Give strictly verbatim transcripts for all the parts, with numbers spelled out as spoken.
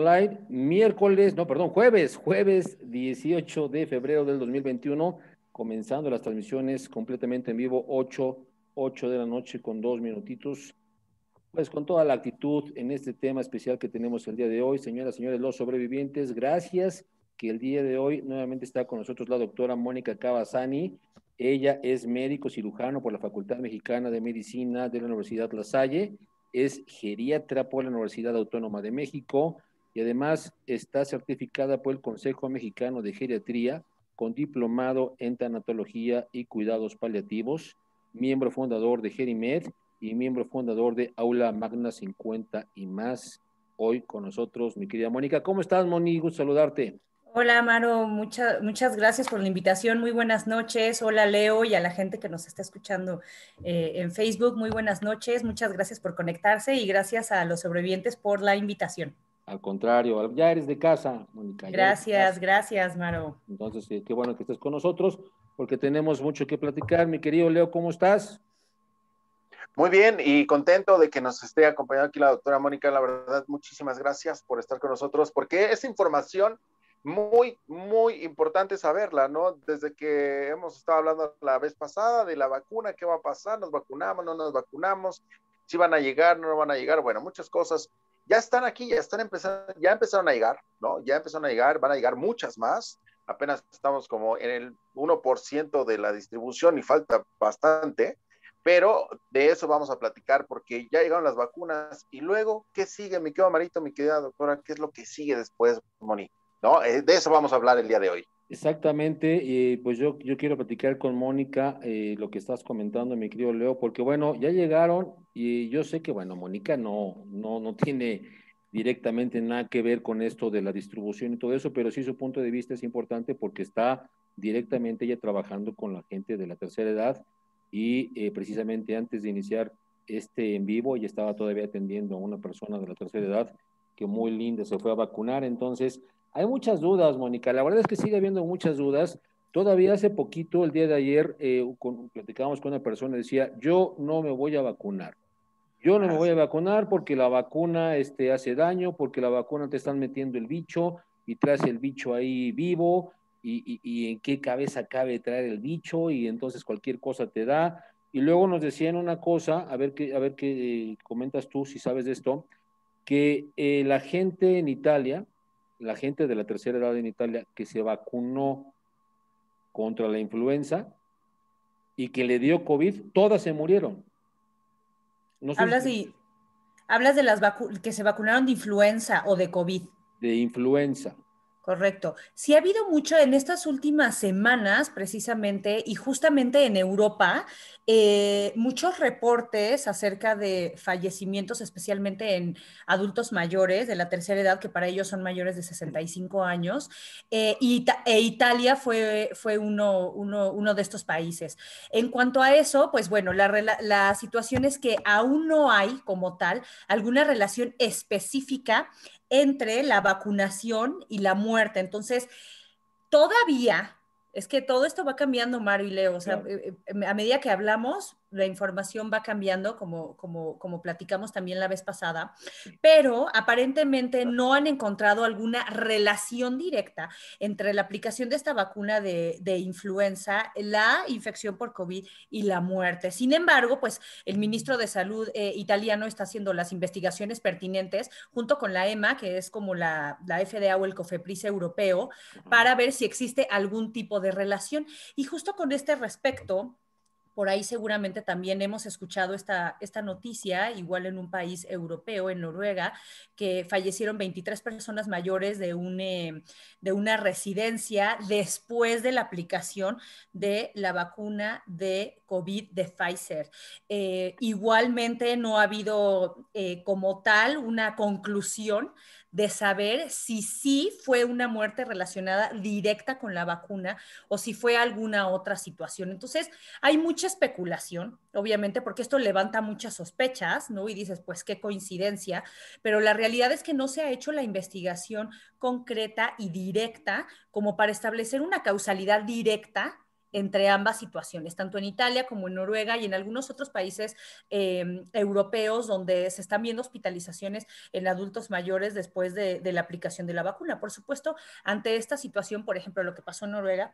Spotlight, miércoles, no, perdón, jueves, jueves dieciocho de febrero del dos mil veintiuno, comenzando las transmisiones completamente en vivo, ocho, ocho de la noche con dos minutitos, pues con toda la actitud en este tema especial que tenemos el día de hoy. Señoras, señores, los sobrevivientes, gracias, que el día de hoy nuevamente está con nosotros la doctora Mónica Cavazzani. Ella es médico cirujano por la Facultad Mexicana de Medicina de la Universidad La Salle, es geriatra por la Universidad Autónoma de México y además está certificada por el Consejo Mexicano de Geriatría con diplomado en tanatología y cuidados paliativos, miembro fundador de GERIMED y miembro fundador de Aula Magna cincuenta y más. Hoy con nosotros, mi querida Mónica. ¿Cómo estás, Moni? Gusto saludarte. Hola, Maro. Mucha, muchas gracias por la invitación. Muy buenas noches. Hola, Leo, y a la gente que nos está escuchando eh, en Facebook. Muy buenas noches. Muchas gracias por conectarse y gracias a los sobrevivientes por la invitación. Al contrario, ya eres de casa, Mónica. Gracias, gracias, Maro. Entonces, eh, qué bueno que estés con nosotros porque tenemos mucho que platicar. Mi querido Leo, ¿cómo estás? Muy bien, y contento de que nos esté acompañando aquí la doctora Mónica. La verdad, muchísimas gracias por estar con nosotros, porque es información muy, muy importante saberla, ¿no? Desde que hemos estado hablando la vez pasada de la vacuna, ¿qué va a pasar? ¿Nos vacunamos? ¿No nos vacunamos? ¿Si van a llegar? ¿No van a llegar? Bueno, muchas cosas. Ya están aquí, ya están empezando, ya empezaron a llegar, ¿no? Ya empezaron a llegar, van a llegar muchas más. Apenas estamos como en el uno por ciento de la distribución y falta bastante. Pero de eso vamos a platicar porque ya llegaron las vacunas y luego, ¿qué sigue? Mi querido Marito, mi querida doctora, ¿qué es lo que sigue después, Moni? ¿No? De eso vamos a hablar el día de hoy. Exactamente, y pues yo, yo quiero platicar con Mónica eh, lo que estás comentando, mi querido Leo, porque bueno, ya llegaron y yo sé que, bueno, Mónica no, no, no tiene directamente nada que ver con esto de la distribución y todo eso, pero sí su punto de vista es importante porque está directamente ella trabajando con la gente de la tercera edad. Y eh, precisamente antes de iniciar este en vivo, ella estaba todavía atendiendo a una persona de la tercera edad que muy linda se fue a vacunar. Entonces, hay muchas dudas, Mónica. La verdad es que sigue habiendo muchas dudas. Todavía hace poquito, el día de ayer, eh, con, platicábamos con una persona, decía, yo no me voy a vacunar. Yo no me voy a vacunar porque la vacuna este, hace daño, porque la vacuna te están metiendo el bicho y traes el bicho ahí vivo. Y, y, y en qué cabeza cabe traer el bicho, y entonces cualquier cosa te da. Y luego nos decían una cosa, a ver qué, a ver qué eh, comentas tú, si sabes de esto, que eh, la gente en Italia, la gente de la tercera edad en Italia, que se vacunó contra la influenza y que le dio COVID, todas se murieron. No sé. Hablas, si... de, hablas de las vacu que se vacunaron de influenza o de COVID. De influenza. Correcto. Sí ha habido mucho en estas últimas semanas, precisamente, y justamente en Europa, eh, muchos reportes acerca de fallecimientos, especialmente en adultos mayores de la tercera edad, que para ellos son mayores de sesenta y cinco años, eh, y, e Italia fue, fue uno, uno, uno de estos países. En cuanto a eso, pues bueno, la, la situación es que aún no hay, como tal, alguna relación específica entre la vacunación y la muerte. Entonces, todavía, es que todo esto va cambiando, Mario y Leo, o sea, claro. A medida que hablamos, la información va cambiando, como, como, como platicamos también la vez pasada, pero aparentemente no han encontrado alguna relación directa entre la aplicación de esta vacuna de, de influenza, la infección por COVID y la muerte. Sin embargo, pues el ministro de Salud eh, italiano está haciendo las investigaciones pertinentes junto con la E M A, que es como la, la F D A o el COFEPRIS europeo, para ver si existe algún tipo de relación. Y justo con este respecto, por ahí seguramente también hemos escuchado esta, esta noticia, igual en un país europeo, en Noruega, que fallecieron veintitrés personas mayores de, un, eh, de una residencia después de la aplicación de la vacuna de COVID de Pfizer. Eh, igualmente no ha habido eh, como tal una conclusión de saber si sí fue una muerte relacionada directa con la vacuna o si fue alguna otra situación. Entonces, hay mucha especulación, obviamente, porque esto levanta muchas sospechas, ¿no? Y dices, pues, qué coincidencia, pero la realidad es que no se ha hecho la investigación concreta y directa como para establecer una causalidad directa entre ambas situaciones, tanto en Italia como en Noruega y en algunos otros países eh, europeos donde se están viendo hospitalizaciones en adultos mayores después de, de la aplicación de la vacuna. Por supuesto, ante esta situación, por ejemplo, lo que pasó en Noruega,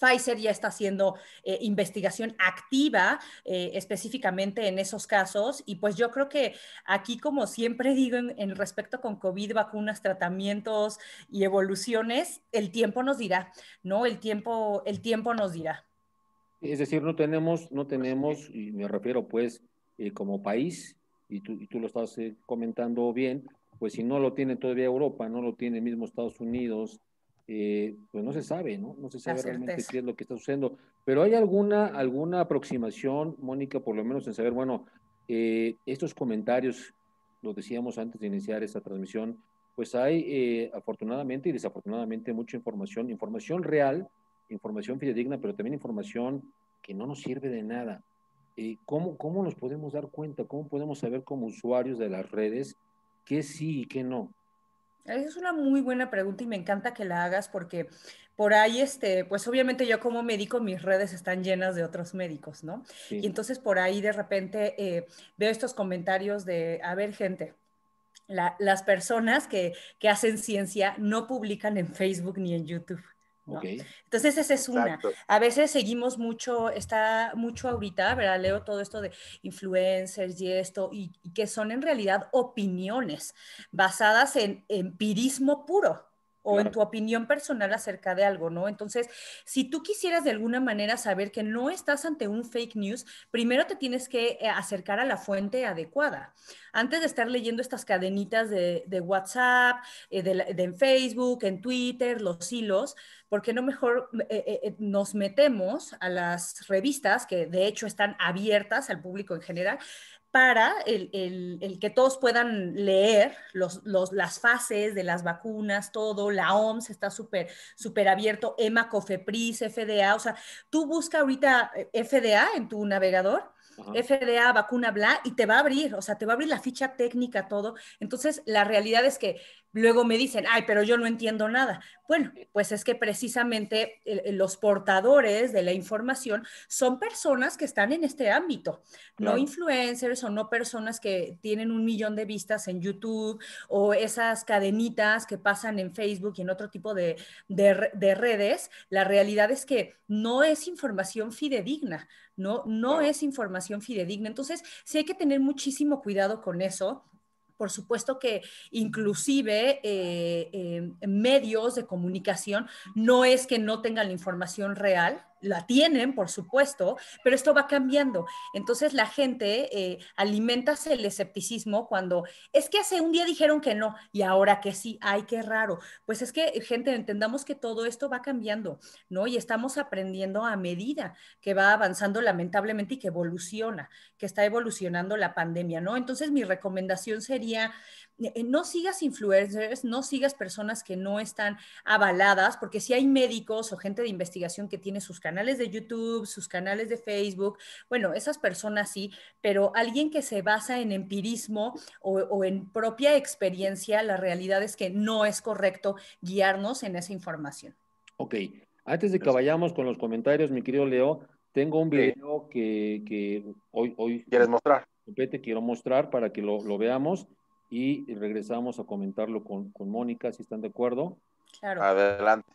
Pfizer ya está haciendo eh, investigación activa eh, específicamente en esos casos y pues yo creo que aquí, como siempre digo en, en respecto con COVID, vacunas, tratamientos y evoluciones, el tiempo nos dirá, ¿no? El tiempo, el tiempo nos dirá. Es decir, no tenemos, no tenemos, y me refiero pues eh, como país, y tú, y tú lo estás eh, comentando bien, pues si no lo tiene todavía Europa, no lo tiene mismo Estados Unidos, Eh, pues no se sabe, ¿no? No se sabe realmente qué es lo que está sucediendo. Pero ¿hay alguna, alguna aproximación, Mónica, por lo menos en saber, bueno, eh, estos comentarios, lo decíamos antes de iniciar esta transmisión, pues hay eh, afortunadamente y desafortunadamente mucha información, información real, información fidedigna, pero también información que no nos sirve de nada? Eh, ¿cómo, ¿Cómo nos podemos dar cuenta? ¿Cómo podemos saber como usuarios de las redes qué sí y qué no? Es una muy buena pregunta y me encanta que la hagas porque por ahí, este, pues obviamente yo como médico, mis redes están llenas de otros médicos, ¿no? Sí. Y entonces por ahí de repente eh, veo estos comentarios de, a ver, gente, la, las personas que, que hacen ciencia no publican en Facebook ni en YouTube, ¿no? Okay. Entonces esa es una. Exacto. A veces seguimos mucho, está mucho ahorita, ¿verdad? Leo todo esto de influencers y esto, y, y que son en realidad opiniones basadas en empirismo puro o claro, en tu opinión personal acerca de algo, ¿no? Entonces, si tú quisieras de alguna manera saber que no estás ante un fake news, primero te tienes que acercar a la fuente adecuada. Antes de estar leyendo estas cadenitas de, de WhatsApp, eh, de, de, en Facebook, en Twitter, los hilos, ¿por qué no mejor eh, eh, nos metemos a las revistas que de hecho están abiertas al público en general, para el, el, el que todos puedan leer los, los, las fases de las vacunas, todo? La O M S está súper súper abierto, E M A, COFEPRIS, F D A, o sea, tú busca ahorita F D A en tu navegador, ajá, F D A, vacuna, bla, y te va a abrir, o sea, te va a abrir la ficha técnica, todo. Entonces, la realidad es que luego me dicen, ay, pero yo no entiendo nada. Bueno, pues es que precisamente los portadores de la información son personas que están en este ámbito, claro, no influencers o no personas que tienen un millón de vistas en YouTube o esas cadenitas que pasan en Facebook y en otro tipo de, de, de redes. La realidad es que no es información fidedigna, no, no es información fidedigna. Entonces, sí hay que tener muchísimo cuidado con eso. Por supuesto que inclusive eh, eh, medios de comunicación no es que no tengan la información real, la tienen, por supuesto, pero esto va cambiando. Entonces la gente eh, alimenta el escepticismo cuando es que hace un día dijeron que no y ahora que sí, ay, qué raro. Pues es que, gente, entendamos que todo esto va cambiando, ¿no? Y estamos aprendiendo a medida que va avanzando lamentablemente y que evoluciona, que está evolucionando la pandemia, ¿no? Entonces mi recomendación sería, no sigas influencers, no sigas personas que no están avaladas, porque si hay médicos o gente de investigación que tiene sus canales de YouTube, sus canales de Facebook, bueno, esas personas sí, pero alguien que se basa en empirismo o, o en propia experiencia, la realidad es que no es correcto guiarnos en esa información. Ok, antes de que vayamos con los comentarios, mi querido Leo, tengo un video que, que hoy, hoy... ¿Quieres mostrar? Te quiero mostrar para que lo, lo veamos. Y regresamos a comentarlo con, con Mónica, si están de acuerdo. Claro. Adelante.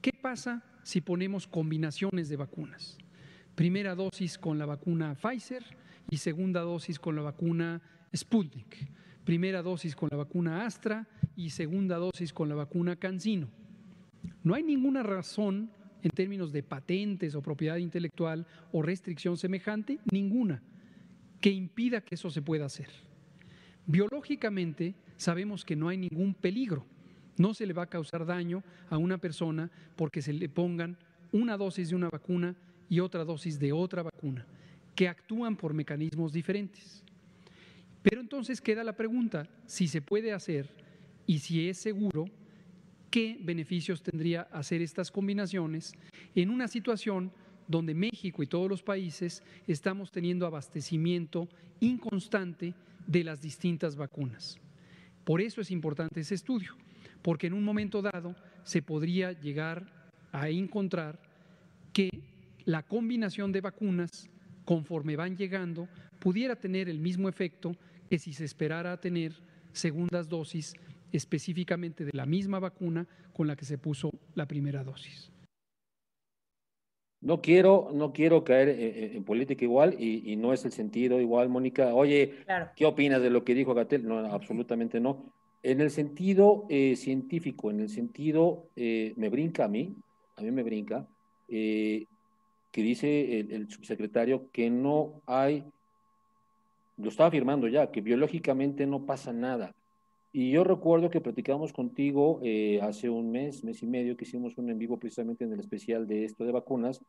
¿Qué pasa si ponemos combinaciones de vacunas? Primera dosis con la vacuna Pfizer y segunda dosis con la vacuna Sputnik. Primera dosis con la vacuna Astra y segunda dosis con la vacuna CanSino. No hay ninguna razón en términos de patentes o propiedad intelectual o restricción semejante, ninguna, que impida que eso se pueda hacer. Biológicamente sabemos que no hay ningún peligro, no se le va a causar daño a una persona porque se le pongan una dosis de una vacuna y otra dosis de otra vacuna, que actúan por mecanismos diferentes. Pero entonces queda la pregunta, si se puede hacer y si es seguro, ¿qué beneficios tendría hacer estas combinaciones en una situación donde México y todos los países estamos teniendo abastecimiento inconstante de las distintas vacunas? Por eso es importante ese estudio, porque en un momento dado se podría llegar a encontrar que la combinación de vacunas, conforme van llegando, pudiera tener el mismo efecto que si se esperara a tener segundas dosis específicamente de la misma vacuna con la que se puso la primera dosis. No quiero, no quiero caer en política igual y, y no es el sentido igual, Mónica. Oye, claro. ¿Qué opinas de lo que dijo Gatell? No, absolutamente no. En el sentido eh, científico, en el sentido, eh, me brinca a mí, a mí me brinca, eh, que dice el, el subsecretario que no hay, lo estaba afirmando ya, que biológicamente no pasa nada. Y yo recuerdo que platicamos contigo eh, hace un mes, mes y medio, que hicimos un en vivo precisamente en el especial de esto de vacunas,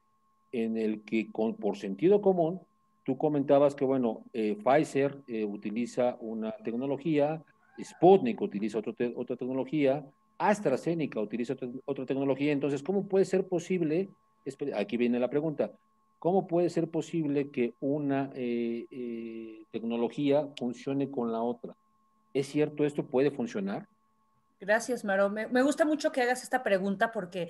en el que con, por sentido común, tú comentabas que, bueno, eh, Pfizer eh, utiliza una tecnología, Sputnik utiliza otro te, otra tecnología, AstraZeneca utiliza otra, otra tecnología. Entonces, ¿cómo puede ser posible? Aquí viene la pregunta. ¿Cómo puede ser posible que una eh, eh, tecnología funcione con la otra? ¿Es cierto? ¿Esto puede funcionar? Gracias, Maro. Me, me gusta mucho que hagas esta pregunta porque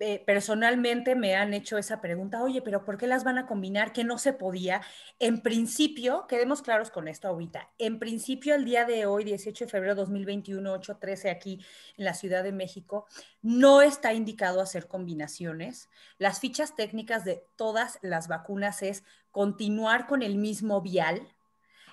eh, personalmente me han hecho esa pregunta. Oye, pero ¿por qué las van a combinar? ¿Qué no se podía? En principio, quedemos claros con esto ahorita. En principio, el día de hoy, dieciocho de febrero de dos mil veintiuno, ocho trece, aquí en la Ciudad de México, no está indicado hacer combinaciones. Las fichas técnicas de todas las vacunas es continuar con el mismo vial.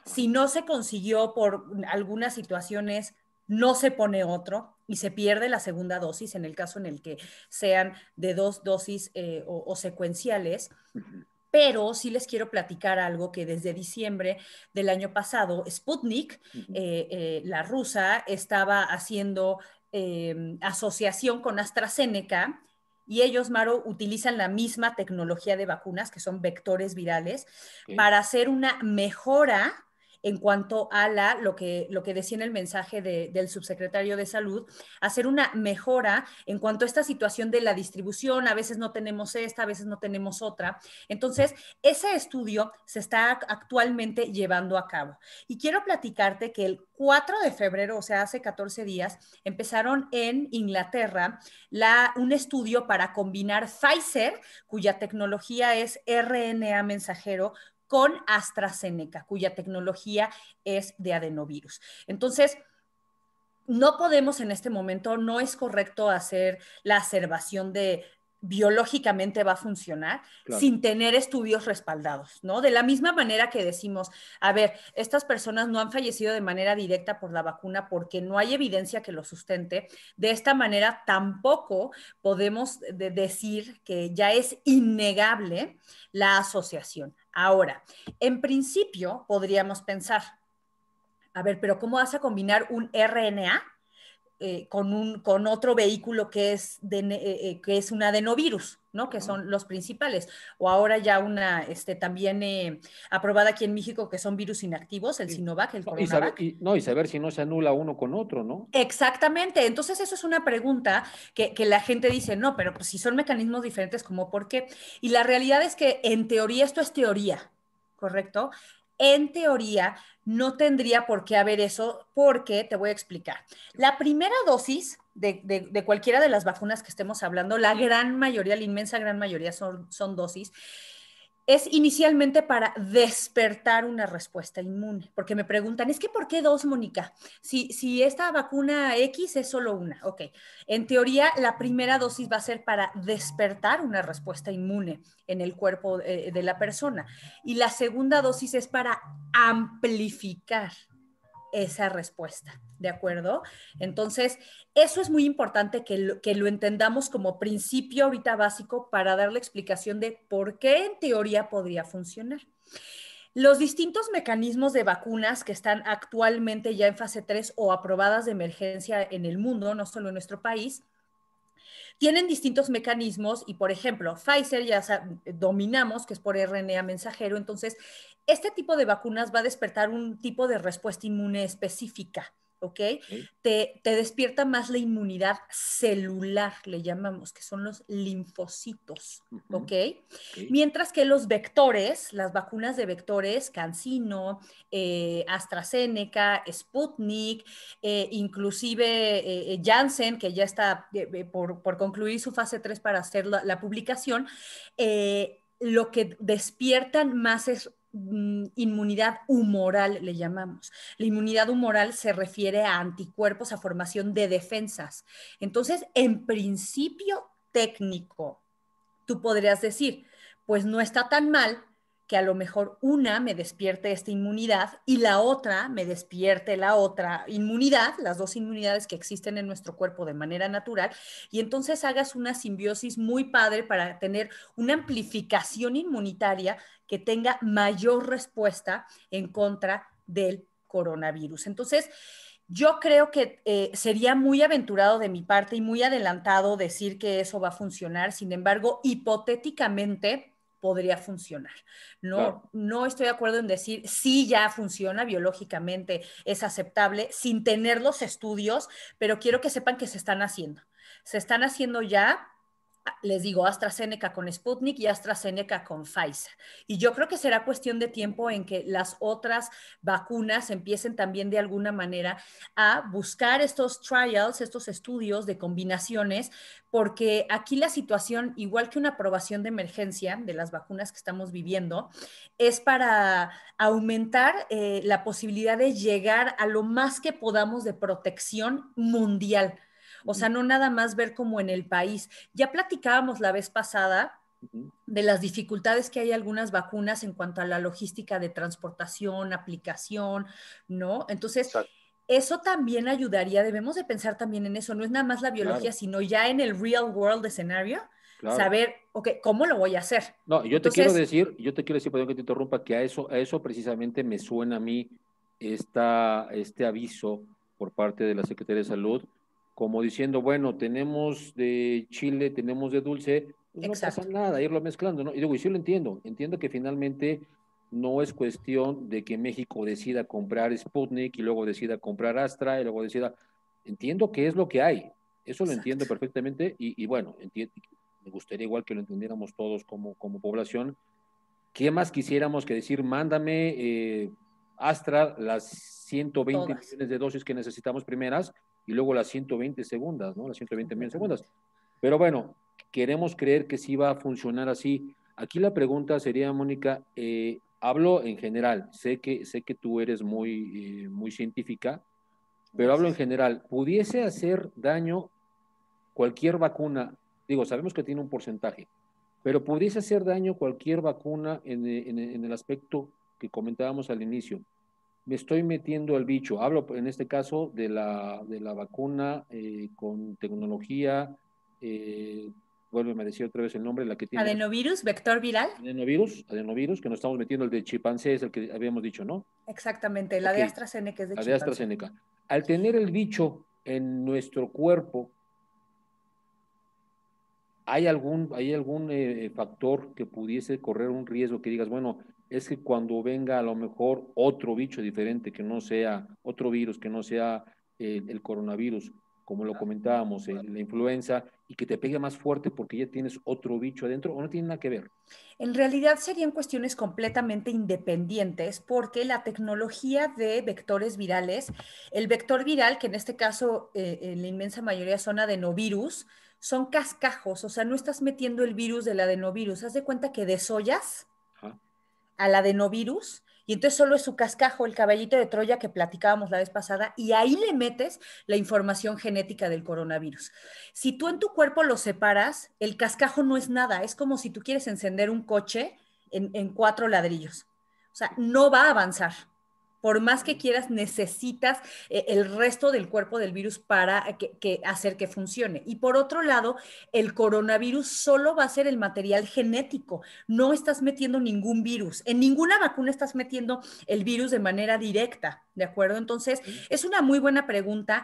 Si no se consiguió por algunas situaciones, no se pone otro y se pierde la segunda dosis en el caso en el que sean de dos dosis eh, o, o secuenciales. Pero sí les quiero platicar algo que desde diciembre del año pasado, Sputnik, eh, eh, la rusa, estaba haciendo eh, asociación con AstraZeneca. Y ellos, Maro, utilizan la misma tecnología de vacunas, que son vectores virales, okay, para hacer una mejora en cuanto a la, lo, que, lo que decía en el mensaje de, del subsecretario de Salud, hacer una mejora en cuanto a esta situación de la distribución. A veces no tenemos esta, a veces no tenemos otra. Entonces, ese estudio se está actualmente llevando a cabo. Y quiero platicarte que el cuatro de febrero, o sea, hace catorce días, empezaron en Inglaterra la, un estudio para combinar Pfizer, cuya tecnología es R N A mensajero, con AstraZeneca, cuya tecnología es de adenovirus. Entonces, no podemos en este momento, no es correcto hacer la aserbación de biológicamente va a funcionar, claro, sin tener estudios respaldados, ¿no? De la misma manera que decimos, a ver, estas personas no han fallecido de manera directa por la vacuna porque no hay evidencia que lo sustente. De esta manera tampoco podemos de decir que ya es innegable la asociación. Ahora, en principio podríamos pensar, a ver, pero ¿cómo vas a combinar un R N A Eh, con, un, con otro vehículo que es, de, eh, que es un adenovirus, ¿no? Que son los principales. O ahora ya una este, también eh, aprobada aquí en México, que son virus inactivos, el Sinovac, el Coronavac. Y saber, y, no, y saber si no se anula uno con otro, ¿no? Exactamente. Entonces, eso es una pregunta que, que la gente dice, no, pero pues, si son mecanismos diferentes, ¿cómo por qué? Y la realidad es que, en teoría, esto es teoría, ¿correcto? En teoría, no tendría por qué haber eso, porque te voy a explicar. La primera dosis de, de, de cualquiera de las vacunas que estemos hablando, la gran mayoría, la inmensa gran mayoría son, son dosis, es inicialmente para despertar una respuesta inmune. Porque me preguntan, ¿es que por qué dos, Mónica? Si, si esta vacuna X es solo una. Ok, en teoría la primera dosis va a ser para despertar una respuesta inmune en el cuerpo eh, de la persona. Y la segunda dosis es para amplificar esa respuesta, ¿de acuerdo? Entonces, eso es muy importante que lo, que lo entendamos como principio ahorita básico para dar la explicación de por qué en teoría podría funcionar. Los distintos mecanismos de vacunas que están actualmente ya en fase tres o aprobadas de emergencia en el mundo, no solo en nuestro país, tienen distintos mecanismos y, por ejemplo, Pfizer ya dominamos, que es por R N A mensajero. Entonces, este tipo de vacunas va a despertar un tipo de respuesta inmune específica, ¿ok? ¿Sí? Te, te despierta más la inmunidad celular, le llamamos, que son los linfocitos, uh-huh. ¿ok? ¿Sí? Mientras que los vectores, las vacunas de vectores, CanSino, eh, AstraZeneca, Sputnik, eh, inclusive eh, Janssen, que ya está eh, por, por concluir su fase tres para hacer la, la publicación, eh, lo que despiertan más es inmunidad humoral, le llamamos. La inmunidad humoral se refiere a anticuerpos, a formación de defensas. Entonces, en principio técnico, tú podrías decir, pues no está tan mal que a lo mejor una me despierte esta inmunidad y la otra me despierte la otra inmunidad, las dos inmunidades que existen en nuestro cuerpo de manera natural, y entonces hagas una simbiosis muy padre para tener una amplificación inmunitaria que tenga mayor respuesta en contra del coronavirus. Entonces, yo creo que eh, sería muy aventurado de mi parte y muy adelantado decir que eso va a funcionar. Sin embargo, hipotéticamente podría funcionar. No, claro. No estoy de acuerdo en decir sí, ya funciona biológicamente, es aceptable, sin tener los estudios, pero quiero que sepan que se están haciendo. Se están haciendo ya. Les digo, AstraZeneca con Sputnik y AstraZeneca con Pfizer. Y yo creo que será cuestión de tiempo en que las otras vacunas empiecen también de alguna manera a buscar estos trials, estos estudios de combinaciones, porque aquí la situación, igual que una aprobación de emergencia de las vacunas que estamos viviendo, es para aumentar eh, la posibilidad de llegar a lo más que podamos de protección mundial. O sea, no nada más ver como en el país. Ya platicábamos la vez pasada de las dificultades que hay algunas vacunas en cuanto a la logística de transportación, aplicación, ¿no? Entonces, exacto. Eso también ayudaría, debemos de pensar también en eso. No es nada más la biología, claro. Sino ya en el real world escenario, claro. Saber, ok, ¿cómo lo voy a hacer? No, yo Entonces, te quiero decir, yo te quiero decir, perdón que te interrumpa, que a eso, a eso precisamente me suena a mí esta, este aviso por parte de la Secretaría de Salud, como diciendo, bueno, tenemos de chile, tenemos de dulce, pues no pasa nada, irlo mezclando, ¿no? Y digo, y sí lo entiendo, entiendo que finalmente no es cuestión de que México decida comprar Sputnik y luego decida comprar Astra y luego decida, entiendo que es lo que hay, eso lo exacto. Entiendo perfectamente y, y bueno, entiendo, me gustaría igual que lo entendiéramos todos como, como población, ¿qué más quisiéramos que decir, mándame eh, Astra las ciento veinte todas. Millones de dosis que necesitamos primeras, y luego las ciento veinte segundas, ¿no? Las ciento veinte millones segundas. Pero bueno, queremos creer que sí va a funcionar así. Aquí la pregunta sería, Mónica, eh, hablo en general, sé que, sé que tú eres muy, eh, muy científica, pero hablo en general, ¿pudiese hacer daño cualquier vacuna? Digo, sabemos que tiene un porcentaje, pero ¿pudiese hacer daño cualquier vacuna en, en, en el aspecto que comentábamos al inicio? Me estoy metiendo al bicho. Hablo en este caso de la, de la vacuna eh, con tecnología, eh, vuélveme a decir otra vez el nombre, la que tiene... Adenovirus, vector viral. Adenovirus, adenovirus, que nos estamos metiendo, el de chimpancé es el que habíamos dicho, ¿no? Exactamente, la okay. de AstraZeneca es de la chimpancé. La de AstraZeneca. Al tener el bicho en nuestro cuerpo, ¿hay algún, hay algún eh, factor que pudiese correr un riesgo que digas, bueno... es que cuando venga a lo mejor otro bicho diferente que no sea, otro virus que no sea el, el coronavirus, como lo comentábamos, el, la influenza, y que te pegue más fuerte porque ya tienes otro bicho adentro, ¿o no tiene nada que ver? En realidad serían cuestiones completamente independientes porque la tecnología de vectores virales, el vector viral, que en este caso eh, en la inmensa mayoría son adenovirus, son cascajos, o sea, no estás metiendo el virus del adenovirus, haz de cuenta que desollas al adenovirus, y entonces solo es su cascajo, el caballito de Troya que platicábamos la vez pasada, y ahí le metes la información genética del coronavirus. Si tú en tu cuerpo lo separas, el cascajo no es nada, es como si tú quieres encender un coche en, en cuatro ladrillos. O sea, no va a avanzar. Por más que quieras, necesitas eh, el resto del cuerpo del virus para que, que hacer que funcione. Y por otro lado, el coronavirus solo va a ser el material genético. No estás metiendo ningún virus. En ninguna vacuna estás metiendo el virus de manera directa, ¿de acuerdo? Entonces, sí. Es una muy buena pregunta.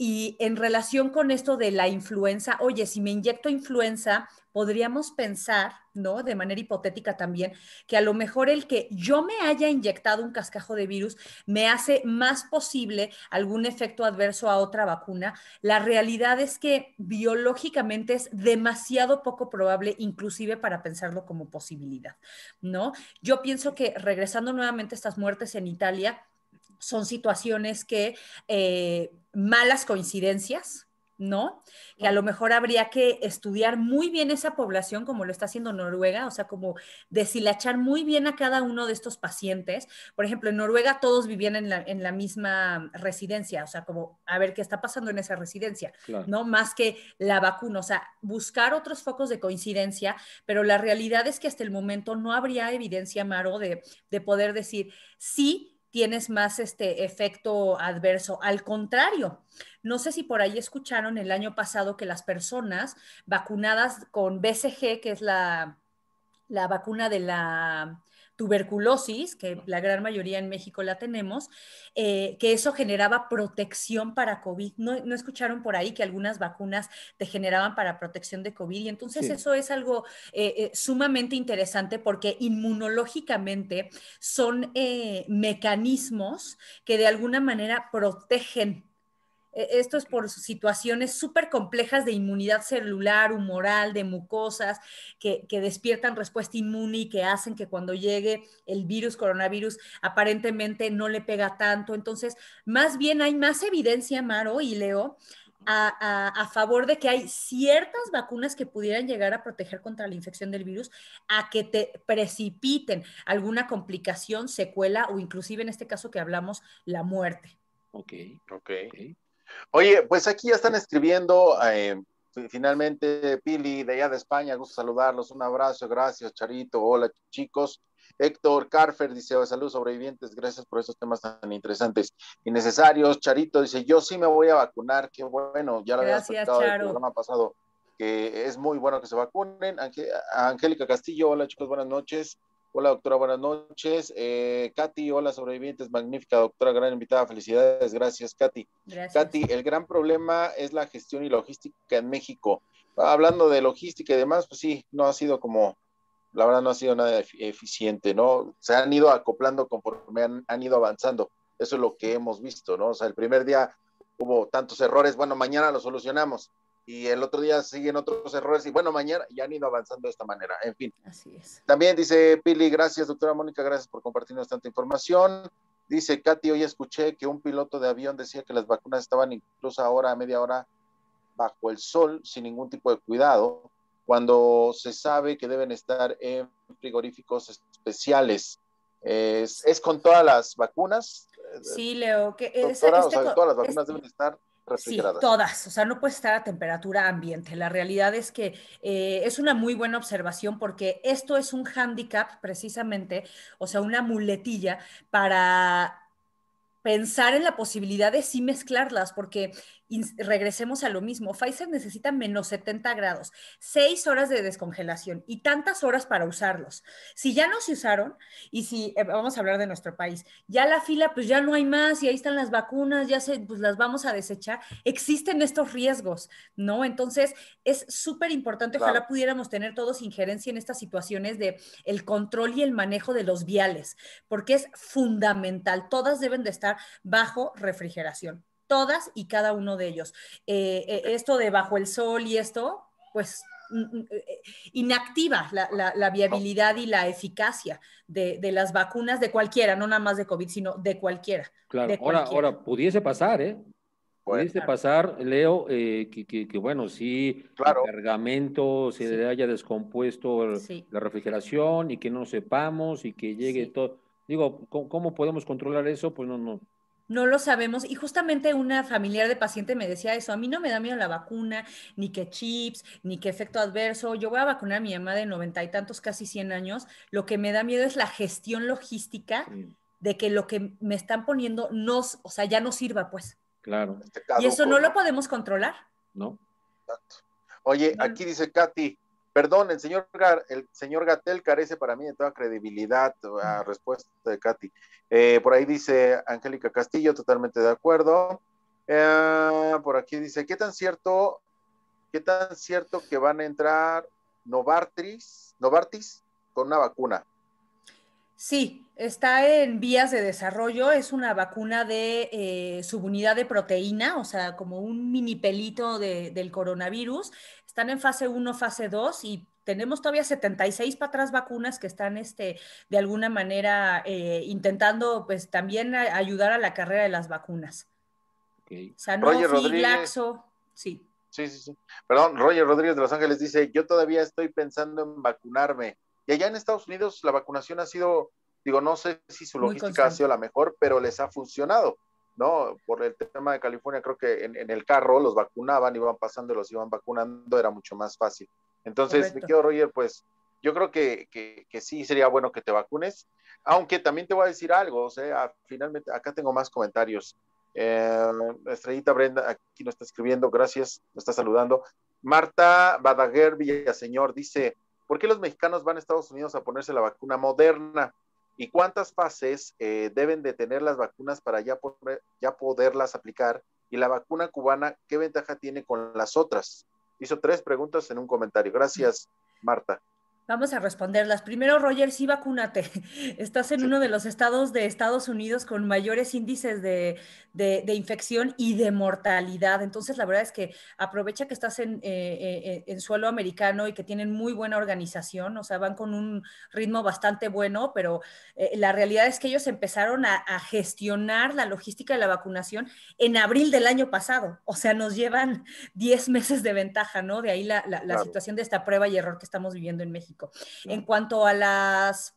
Y en relación con esto de la influenza, oye, si me inyecto influenza, podríamos pensar, ¿no?, de manera hipotética también, que a lo mejor el que yo me haya inyectado un cascajo de virus me hace más posible algún efecto adverso a otra vacuna. La realidad es que biológicamente es demasiado poco probable, inclusive para pensarlo como posibilidad, ¿no? Yo pienso que, regresando nuevamente a estas muertes en Italia, son situaciones que, eh, malas coincidencias, ¿no? Que a lo mejor habría que estudiar muy bien esa población, como lo está haciendo Noruega, o sea, como deshilachar muy bien a cada uno de estos pacientes. Por ejemplo, en Noruega todos vivían en la, en la misma residencia, o sea, como a ver qué está pasando en esa residencia, claro, ¿no? Más que la vacuna, o sea, buscar otros focos de coincidencia, pero la realidad es que hasta el momento no habría evidencia, Maro, de, de poder decir sí, tienes más este efecto adverso. Al contrario, no sé si por ahí escucharon el año pasado que las personas vacunadas con B C G, que es la, la vacuna de la tuberculosis, que la gran mayoría en México la tenemos, eh, que eso generaba protección para COVID. ¿No, no escucharon por ahí que algunas vacunas te generaban para protección de COVID? Y entonces sí, eso es algo eh, eh, sumamente interesante, porque inmunológicamente son eh, mecanismos que de alguna manera protegen. Esto es por situaciones súper complejas de inmunidad celular, humoral, de mucosas, que, que despiertan respuesta inmune y que hacen que cuando llegue el virus, coronavirus, aparentemente no le pega tanto. Entonces, más bien hay más evidencia, Maro y Leo, a, a, a favor de que hay ciertas vacunas que pudieran llegar a proteger contra la infección del virus, a que te precipiten alguna complicación, secuela o inclusive en este caso que hablamos, la muerte. Ok, ok. okay. Oye, pues aquí ya están escribiendo, eh, finalmente, Pili, de allá de España, gusto saludarlos, un abrazo, gracias, Charito, hola, chicos. Héctor Carfer dice, oh, saludos sobrevivientes, gracias por esos temas tan interesantes y necesarios. Charito dice, yo sí me voy a vacunar, qué bueno, ya lo había explicado en el programa pasado, que es muy bueno que se vacunen. Ange- Angélica Castillo, hola chicos, buenas noches. Hola doctora, buenas noches. Eh, Katy, hola sobrevivientes, magnífica doctora, gran invitada, felicidades, gracias Katy. Gracias. Katy, el gran problema es la gestión y logística en México. Hablando de logística y demás, pues sí, no ha sido como, la verdad no ha sido nada eficiente, ¿no? Se han ido acoplando conforme han, han ido avanzando, eso es lo que hemos visto, ¿no? O sea, el primer día hubo tantos errores, bueno, mañana lo solucionamos. Y el otro día siguen otros errores, y bueno, mañana ya han ido avanzando de esta manera, en fin. Así es. También dice Pili, gracias doctora Mónica, gracias por compartirnos tanta información. Dice Katy, hoy escuché que un piloto de avión decía que las vacunas estaban incluso ahora a media hora bajo el sol, sin ningún tipo de cuidado, cuando se sabe que deben estar en frigoríficos especiales. ¿Es, es con todas las vacunas? Sí, Leo. Que es, doctora, este, o sea, todas las vacunas este... deben estar... Sí, todas, o sea, no puede estar a temperatura ambiente. La realidad es que eh, es una muy buena observación, porque esto es un hándicap precisamente, o sea, una muletilla para pensar en la posibilidad de sí mezclarlas, porque regresemos a lo mismo. Pfizer necesita menos setenta grados, seis horas de descongelación y tantas horas para usarlos. Si ya no se usaron, y si, eh, vamos a hablar de nuestro país, ya la fila, pues ya no hay más, y ahí están las vacunas, ya se, pues las vamos a desechar. Existen estos riesgos, ¿no? Entonces, es súper importante, ojalá claro. pudiéramos tener todos injerencia en estas situaciones de el control y el manejo de los viales, porque es fundamental. Todas deben de estar bajo refrigeración. Todas y cada uno de ellos. Eh, eh, esto de bajo el sol y esto, pues inactiva la, la, la viabilidad y la eficacia de, de las vacunas de cualquiera, no nada más de COVID, sino de cualquiera. Claro, de cualquiera. Ahora, ahora, pudiese pasar, ¿eh? Pudiese claro. pasar, Leo, eh, que, que, que bueno, sí, claro. el cargamento se sí. le haya descompuesto el, sí. la refrigeración y que no sepamos y que llegue sí. todo. Digo, ¿cómo, ¿cómo podemos controlar eso? Pues no, no. No lo sabemos, y justamente una familiar de paciente me decía eso, a mí no me da miedo la vacuna, ni que chips, ni que efecto adverso, yo voy a vacunar a mi mamá de noventa y tantos, casi cien años, lo que me da miedo es la gestión logística de que lo que me están poniendo, no, o sea, ya no sirva, pues. Claro. Este caduco, y eso no lo podemos controlar. No. Exacto. Oye, bueno. Aquí dice Katy, perdón, el señor, el señor Gatell carece para mí de toda credibilidad, a respuesta de Katy. Eh, por ahí dice Angélica Castillo, totalmente de acuerdo. Eh, por aquí dice, ¿qué tan cierto, qué tan cierto que van a entrar Novartis, Novartis con una vacuna? Sí, está en vías de desarrollo, es una vacuna de eh, subunidad de proteína, o sea, como un mini pelito de, del coronavirus. Están en fase uno, fase dos y tenemos todavía setenta y seis para atrás vacunas que están este, de alguna manera eh, intentando pues también a, ayudar a la carrera de las vacunas. Okay. Sanofi, Glaxo, sí. Sí, sí, sí. Perdón, Roger Rodríguez de Los Ángeles dice, yo todavía estoy pensando en vacunarme. Y allá en Estados Unidos la vacunación ha sido, digo, no sé si su logística ha sido la mejor, pero les ha funcionado, ¿no? Por el tema de California, creo que en, en el carro los vacunaban, iban pasando, los iban vacunando, era mucho más fácil. Entonces, correcto, mi querido Roger, pues yo creo que, que, que sí sería bueno que te vacunes, aunque también te voy a decir algo, o sea, finalmente, acá tengo más comentarios. Eh, Estrellita Brenda, aquí nos está escribiendo, gracias, nos está saludando. Marta Badaguer Villaseñor dice, ¿por qué los mexicanos van a Estados Unidos a ponerse la vacuna Moderna? ¿Y cuántas fases eh, deben de tener las vacunas para ya, por, ya poderlas aplicar? Y la vacuna cubana, ¿qué ventaja tiene con las otras? Hizo tres preguntas en un comentario. Gracias, Marta. Vamos a responderlas. Primero, Roger, sí, vacúnate. Estás en sí. uno de los estados de Estados Unidos con mayores índices de, de, de infección y de mortalidad. Entonces, la verdad es que aprovecha que estás en, eh, eh, en suelo americano y que tienen muy buena organización. O sea, van con un ritmo bastante bueno, pero eh, la realidad es que ellos empezaron a, a gestionar la logística de la vacunación en abril del año pasado. O sea, nos llevan diez meses de ventaja, ¿no? De ahí la, la, la claro. situación de esta prueba y error que estamos viviendo en México. En cuanto a las,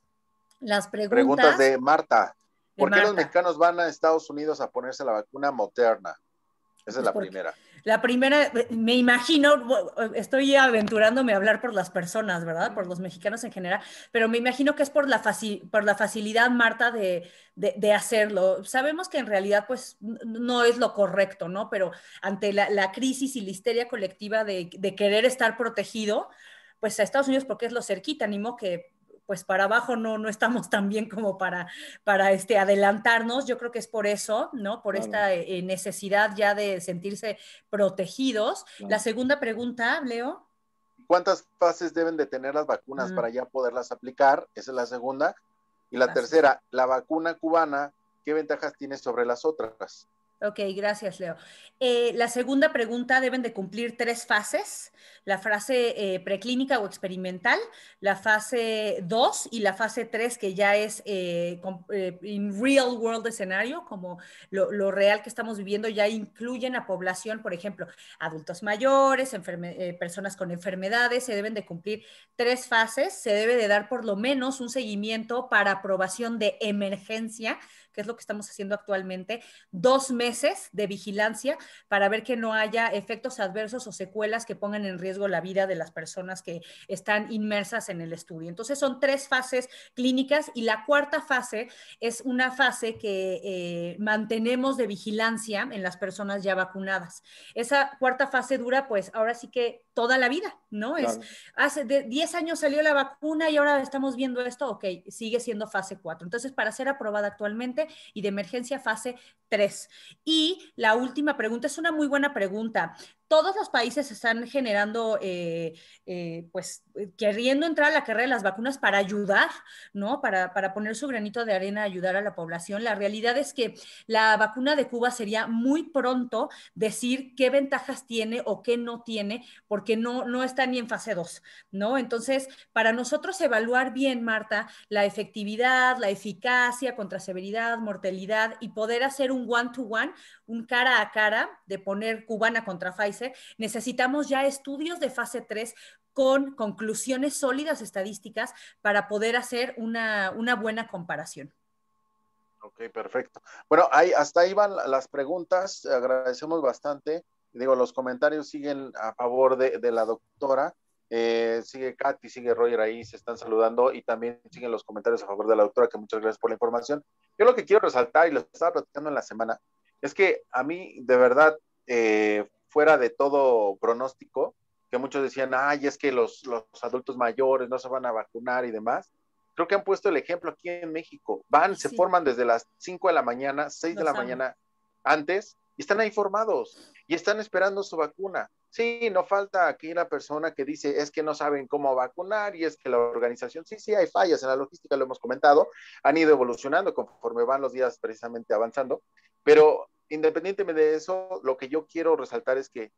las preguntas... Preguntas de Marta. ¿Por de qué Marta. Los mexicanos van a Estados Unidos a ponerse la vacuna Moderna? Esa pues es la primera. La primera, me imagino, estoy aventurándome a hablar por las personas, ¿verdad? Por los mexicanos en general, pero me imagino que es por la, faci, por la facilidad, Marta, de, de, de hacerlo. Sabemos que en realidad, pues, no es lo correcto, ¿no? Pero ante la, la crisis y la histeria colectiva de, de querer estar protegido, pues a Estados Unidos porque es lo cerquita, ni modo que pues para abajo no, no estamos tan bien como para, para este, adelantarnos. Yo creo que es por eso, ¿no? Por claro. esta eh, necesidad ya de sentirse protegidos. Claro. La segunda pregunta, Leo. ¿Cuántas fases deben de tener las vacunas mm. para ya poderlas aplicar? Esa es la segunda. Y la gracias. tercera, la vacuna cubana, ¿qué ventajas tiene sobre las otras? Ok, gracias, Leo. Eh, la segunda pregunta, deben de cumplir tres fases, la fase eh, preclínica o experimental, la fase dos y la fase tres, que ya es eh, en real world escenario, como lo, lo real que estamos viviendo, ya incluyen a población, por ejemplo, adultos mayores, enferme, eh, personas con enfermedades, se deben de cumplir tres fases, se debe de dar por lo menos un seguimiento para aprobación de emergencia, que es lo que estamos haciendo actualmente, dos meses de vigilancia para ver que no haya efectos adversos o secuelas que pongan en riesgo la vida de las personas que están inmersas en el estudio. Entonces son tres fases clínicas y la cuarta fase es una fase que eh, mantenemos de vigilancia en las personas ya vacunadas. Esa cuarta fase dura pues ahora sí que toda la vida, ¿no? Claro. Es, hace de diez años salió la vacuna y ahora estamos viendo esto, ok, sigue siendo fase cuatro. Entonces para ser aprobada actualmente y de emergencia fase tres. Y la última pregunta, es una muy buena pregunta. Todos los países están generando, eh, eh, pues, queriendo entrar a la carrera de las vacunas para ayudar, ¿no? Para, para poner su granito de arena, ayudar a la población. La realidad es que la vacuna de Cuba sería muy pronto decir qué ventajas tiene o qué no tiene, porque no, no está ni en fase dos, ¿no? Entonces, para nosotros evaluar bien, Marta, la efectividad, la eficacia, contra severidad, mortalidad y poder hacer un one-to-one, un cara a cara de poner cubana contra Pfizer, necesitamos ya estudios de fase tres con conclusiones sólidas estadísticas para poder hacer una, una buena comparación. Ok, perfecto. Bueno, ahí, hasta ahí van las preguntas. Agradecemos bastante. Digo, los comentarios siguen a favor de, de la doctora. Eh, sigue Katy, sigue Roger ahí, se están saludando y también siguen los comentarios a favor de la doctora, que muchas gracias por la información. Yo lo que quiero resaltar, y lo estaba platicando en la semana, es que a mí, de verdad, eh, fuera de todo pronóstico, que muchos decían, ay, es que los, los adultos mayores no se van a vacunar y demás. Creo que han puesto el ejemplo aquí en México. Van, sí. se forman desde las cinco de la mañana, seis de la mañana antes, y están ahí formados y están esperando su vacuna. Sí, no falta aquí la persona que dice es que no saben cómo vacunar y es que la organización, sí, sí, hay fallas en la logística, lo hemos comentado, han ido evolucionando conforme van los días precisamente avanzando, pero independientemente de eso, lo que yo quiero resaltar es que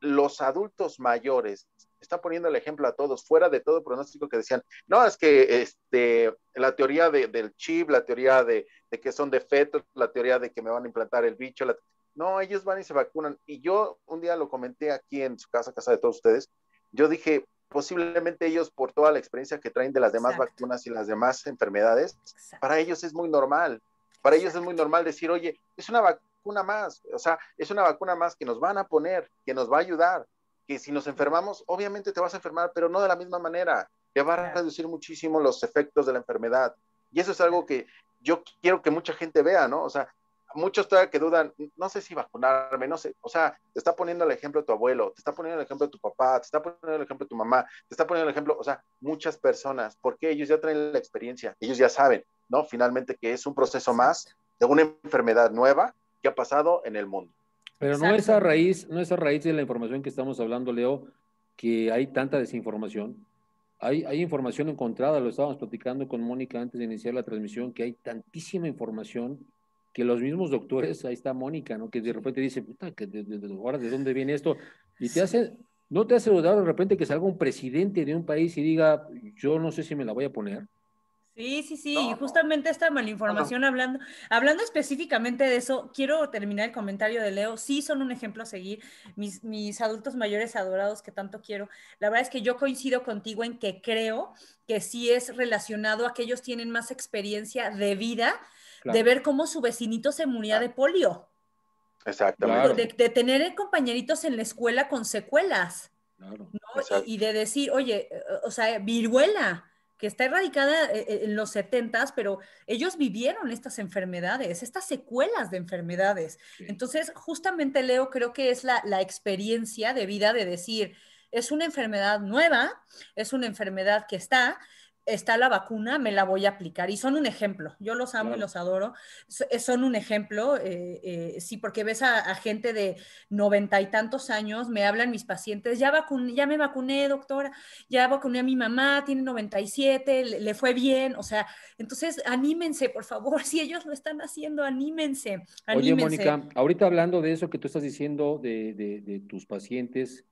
los adultos mayores están poniendo el ejemplo a todos, fuera de todo pronóstico que decían, no, es que este, la teoría de, del chip, la teoría de, de que son de fetos, la teoría de que me van a implantar el bicho, la, no, ellos van y se vacunan, y yo un día lo comenté aquí en su casa, casa de todos ustedes, yo dije, posiblemente ellos por toda la experiencia que traen de las demás Exacto. vacunas y las demás enfermedades, Exacto. para ellos es muy normal, para ellos es muy normal decir, oye, es una vacuna más, o sea, es una vacuna más que nos van a poner, que nos va a ayudar, que si nos enfermamos, obviamente te vas a enfermar, pero no de la misma manera, te va a reducir muchísimo los efectos de la enfermedad, y eso es algo que yo quiero que mucha gente vea, ¿no? O sea, muchos todavía que dudan, no sé si vacunarme, no sé, o sea, te está poniendo el ejemplo tu abuelo, te está poniendo el ejemplo tu papá, te está poniendo el ejemplo tu mamá, te está poniendo el ejemplo, o sea, muchas personas, porque ellos ya traen la experiencia, ellos ya saben, ¿no? Finalmente que es un proceso más de una enfermedad nueva que ha pasado en el mundo. Pero no es a raíz, no es a raíz de la información que estamos hablando, Leo, que hay tanta desinformación. Hay, hay información encontrada, lo estábamos platicando con Mónica antes de iniciar la transmisión, que hay tantísima información que los mismos doctores, ahí está Mónica, ¿no? Que de repente dice, puta, que de, de, de, ahora de dónde viene esto, y te hace, no te hace dudar de repente que salga un presidente de un país y diga, yo no sé si me la voy a poner. Sí, sí, sí, no, y justamente esta malinformación, no. hablando hablando específicamente de eso, quiero terminar el comentario de Leo, sí son un ejemplo a seguir, mis, mis adultos mayores adorados que tanto quiero, la verdad es que yo coincido contigo en que creo que sí es relacionado a que ellos tienen más experiencia de vida, claro. de ver cómo su vecinito se moría de polio. Exactamente. De, de tener compañeritos en la escuela con secuelas, claro. ¿no? y, y de decir, oye, o sea, viruela, que está erradicada en los setentas, pero ellos vivieron estas enfermedades, estas secuelas de enfermedades. Sí. Entonces, justamente, Leo, creo que es la, la experiencia de vida de decir, es una enfermedad nueva, es una enfermedad que está, está la vacuna, me la voy a aplicar. Y son un ejemplo, yo los amo claro. y los adoro, son un ejemplo, eh, eh, sí, porque ves a, a gente de noventa y tantos años, me hablan mis pacientes, ya, vacuné, ya me vacuné, doctora, ya vacuné a mi mamá, tiene noventa y siete, le, le fue bien, o sea, entonces anímense, por favor, si ellos lo están haciendo, anímense, anímense. Oye, Mónica, ahorita hablando de eso que tú estás diciendo de, de, de tus pacientes,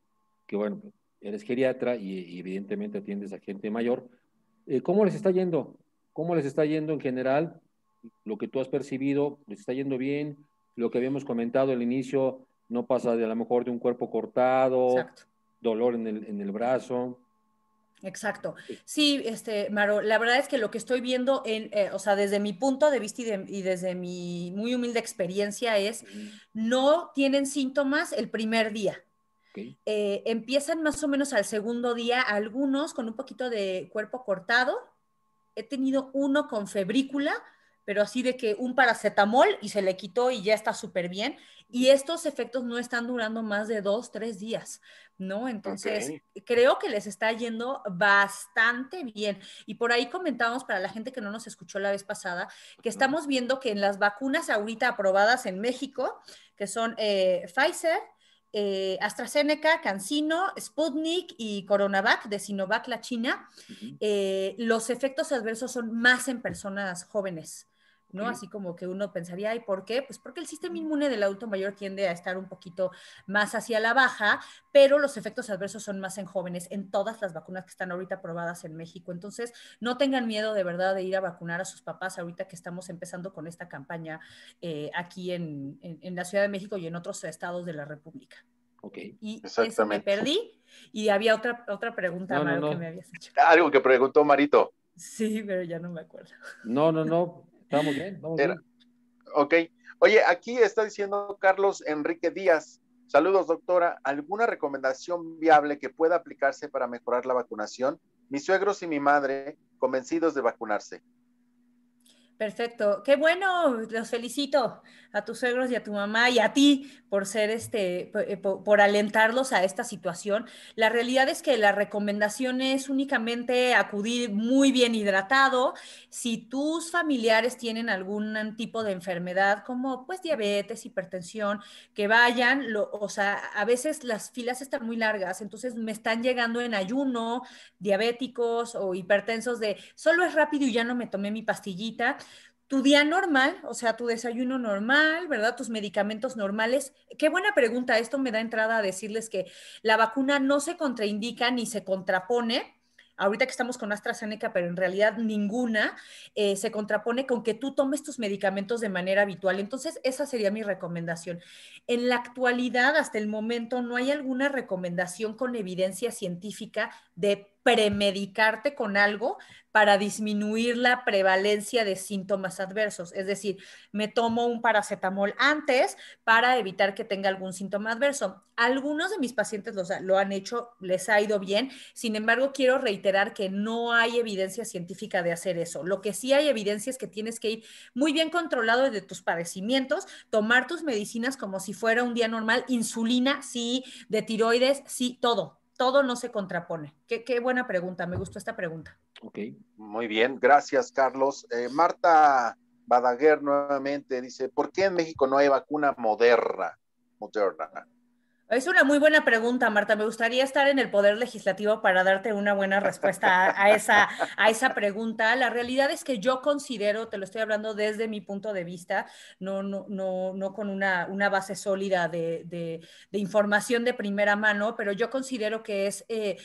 que bueno, eres geriatra y, y evidentemente atiendes a gente mayor, ¿cómo les está yendo? ¿Cómo les está yendo en general? Lo que tú has percibido, ¿les está yendo bien? Lo que habíamos comentado al inicio, no pasa de a lo mejor de un cuerpo cortado, Exacto. dolor en el, en el brazo. Exacto. Sí, este, Maro, la verdad es que lo que estoy viendo, en, eh, o sea, desde mi punto de vista y, de, y desde mi muy humilde experiencia es, no tienen síntomas el primer día. Okay. Eh, empiezan más o menos al segundo día, algunos con un poquito de cuerpo cortado. He tenido uno con febrícula, pero así de que un paracetamol y se le quitó y ya está súper bien. Y estos efectos no están durando más de dos, tres días, ¿no? Entonces, okay. creo que les está yendo bastante bien. Y por ahí comentábamos para la gente que no nos escuchó la vez pasada, que estamos viendo que en las vacunas ahorita aprobadas en México, que son eh, Pfizer, Eh, AstraZeneca, CanSino, Sputnik y Coronavac, de Sinovac, la China, uh-huh. eh, los efectos adversos son más en personas jóvenes, ¿no? Uh-huh. Así como que uno pensaría, ¿y por qué? Pues porque el sistema inmune del adulto mayor tiende a estar un poquito más hacia la baja, pero los efectos adversos son más en jóvenes, en todas las vacunas que están ahorita aprobadas en México. Entonces, no tengan miedo de verdad de ir a vacunar a sus papás ahorita que estamos empezando con esta campaña eh, aquí en, en, en la Ciudad de México y en otros estados de la República. Okay. Y eso me perdí. Y había otra, otra pregunta, no, Maru, no, no. que me habías hecho. Algo que preguntó Marito. Sí, pero ya no me acuerdo. No, no, no. Estamos bien. Vamos Era, bien. Ok. Oye, aquí está diciendo Carlos Enrique Díaz. Saludos, doctora. ¿Alguna recomendación viable que pueda aplicarse para mejorar la vacunación? Mis suegros y mi madre convencidos de vacunarse. Perfecto. Qué bueno, los felicito a tus suegros y a tu mamá y a ti por ser este, por, por alentarlos a esta situación. La realidad es que la recomendación es únicamente acudir muy bien hidratado. Si tus familiares tienen algún tipo de enfermedad como pues diabetes, hipertensión, que vayan, lo, o sea, a veces las filas están muy largas, entonces me están llegando en ayuno diabéticos o hipertensos de solo es rápido y ya no me tomé mi pastillita. Tu día normal, o sea, tu desayuno normal, ¿verdad? Tus medicamentos normales. Qué buena pregunta. Esto me da entrada a decirles que la vacuna no se contraindica ni se contrapone. Ahorita que estamos con AstraZeneca, pero en realidad ninguna, eh, se contrapone con que tú tomes tus medicamentos de manera habitual. Entonces, esa sería mi recomendación. En la actualidad, hasta el momento, no hay alguna recomendación con evidencia científica de premedicarte con algo para disminuir la prevalencia de síntomas adversos. Es decir, me tomo un paracetamol antes para evitar que tenga algún síntoma adverso. Algunos de mis pacientes los, lo han hecho, les ha ido bien. Sin embargo, quiero reiterar que no hay evidencia científica de hacer eso. Lo que sí hay evidencia es que tienes que ir muy bien controlado de tus padecimientos, tomar tus medicinas como si fuera un día normal, insulina, sí, de tiroides, sí, todo. Todo no se contrapone. Qué, qué buena pregunta, me gustó esta pregunta. Ok, muy bien, gracias Carlos. Eh, Marta Badaguer nuevamente dice, ¿por qué en México no hay vacuna Moderna? Moderna. Es una muy buena pregunta, Marta. Me gustaría estar en el Poder Legislativo para darte una buena respuesta a, a, esa, a esa pregunta. La realidad es que yo considero, te lo estoy hablando desde mi punto de vista, no, no, no, no con una, una base sólida de, de, de información de primera mano, pero yo considero que es, eh,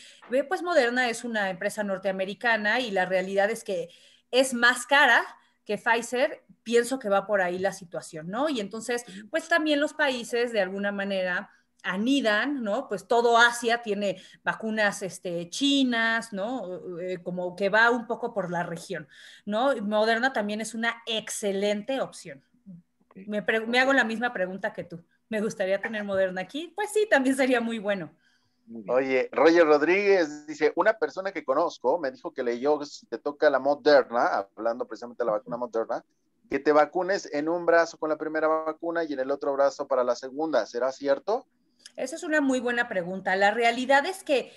pues Moderna es una empresa norteamericana y la realidad es que es más cara que Pfizer. Pienso que va por ahí la situación, ¿no? Y entonces, pues también los países de alguna manera anidan, ¿no? Pues todo Asia tiene vacunas este, chinas, ¿no? Eh, como que va un poco por la región, ¿no? Moderna también es una excelente opción. Okay. Me, me hago la misma pregunta que tú. ¿Me gustaría tener Moderna aquí? Pues sí, también sería muy bueno. Oye, Roger Rodríguez dice, una persona que conozco me dijo que leyó, te toca la Moderna, hablando precisamente de la vacuna Moderna, que te vacunes en un brazo con la primera vacuna y en el otro brazo para la segunda. ¿Será cierto? Esa es una muy buena pregunta. La realidad es que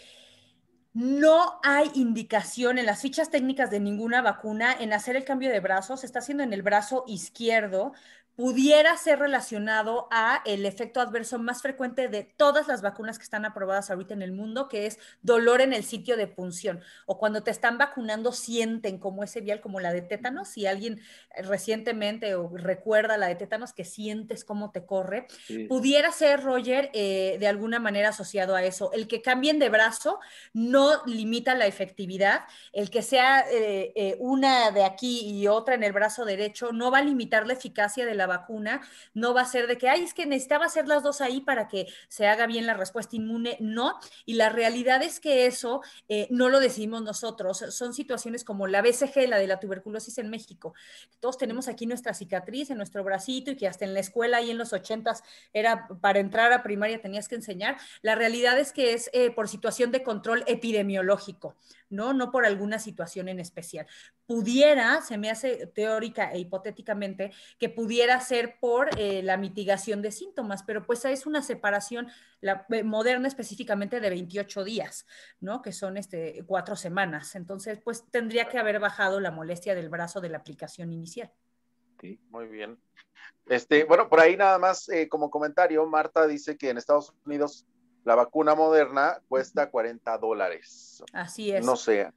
no hay indicación en las fichas técnicas de ninguna vacuna en hacer el cambio de brazos. Se está haciendo en el brazo izquierdo. Pudiera ser relacionado a el efecto adverso más frecuente de todas las vacunas que están aprobadas ahorita en el mundo, que es dolor en el sitio de punción. O cuando te están vacunando, sienten como ese vial, como la de tétanos. Si alguien recientemente o recuerda la de tétanos, que sientes cómo te corre. Sí. Pudiera ser, Roger, eh, de alguna manera asociado a eso. El que cambien de brazo no limita la efectividad. El que sea eh, eh, una de aquí y otra en el brazo derecho no va a limitar la eficacia de la la vacuna, no va a ser de que, ay, es que necesitaba hacer las dos ahí para que se haga bien la respuesta inmune, no, y la realidad es que eso eh, no lo decidimos nosotros, son situaciones como la B C G, la de la tuberculosis en México, todos tenemos aquí nuestra cicatriz en nuestro bracito y que hasta en la escuela ahí en los ochentas era para entrar a primaria tenías que enseñar, la realidad es que es eh, por situación de control epidemiológico, no, no por alguna situación en especial, pudiera, se me hace teórica e hipotéticamente, que pudiera ser por eh, la mitigación de síntomas, pero pues es una separación la, eh, Moderna específicamente de veintiocho días, ¿no? Que son este, cuatro semanas. Entonces, pues tendría que haber bajado la molestia del brazo de la aplicación inicial. Sí, muy bien. Este, bueno, por ahí nada más eh, como comentario, Marta dice que en Estados Unidos la vacuna Moderna cuesta cuarenta dólares. Así es. No sé.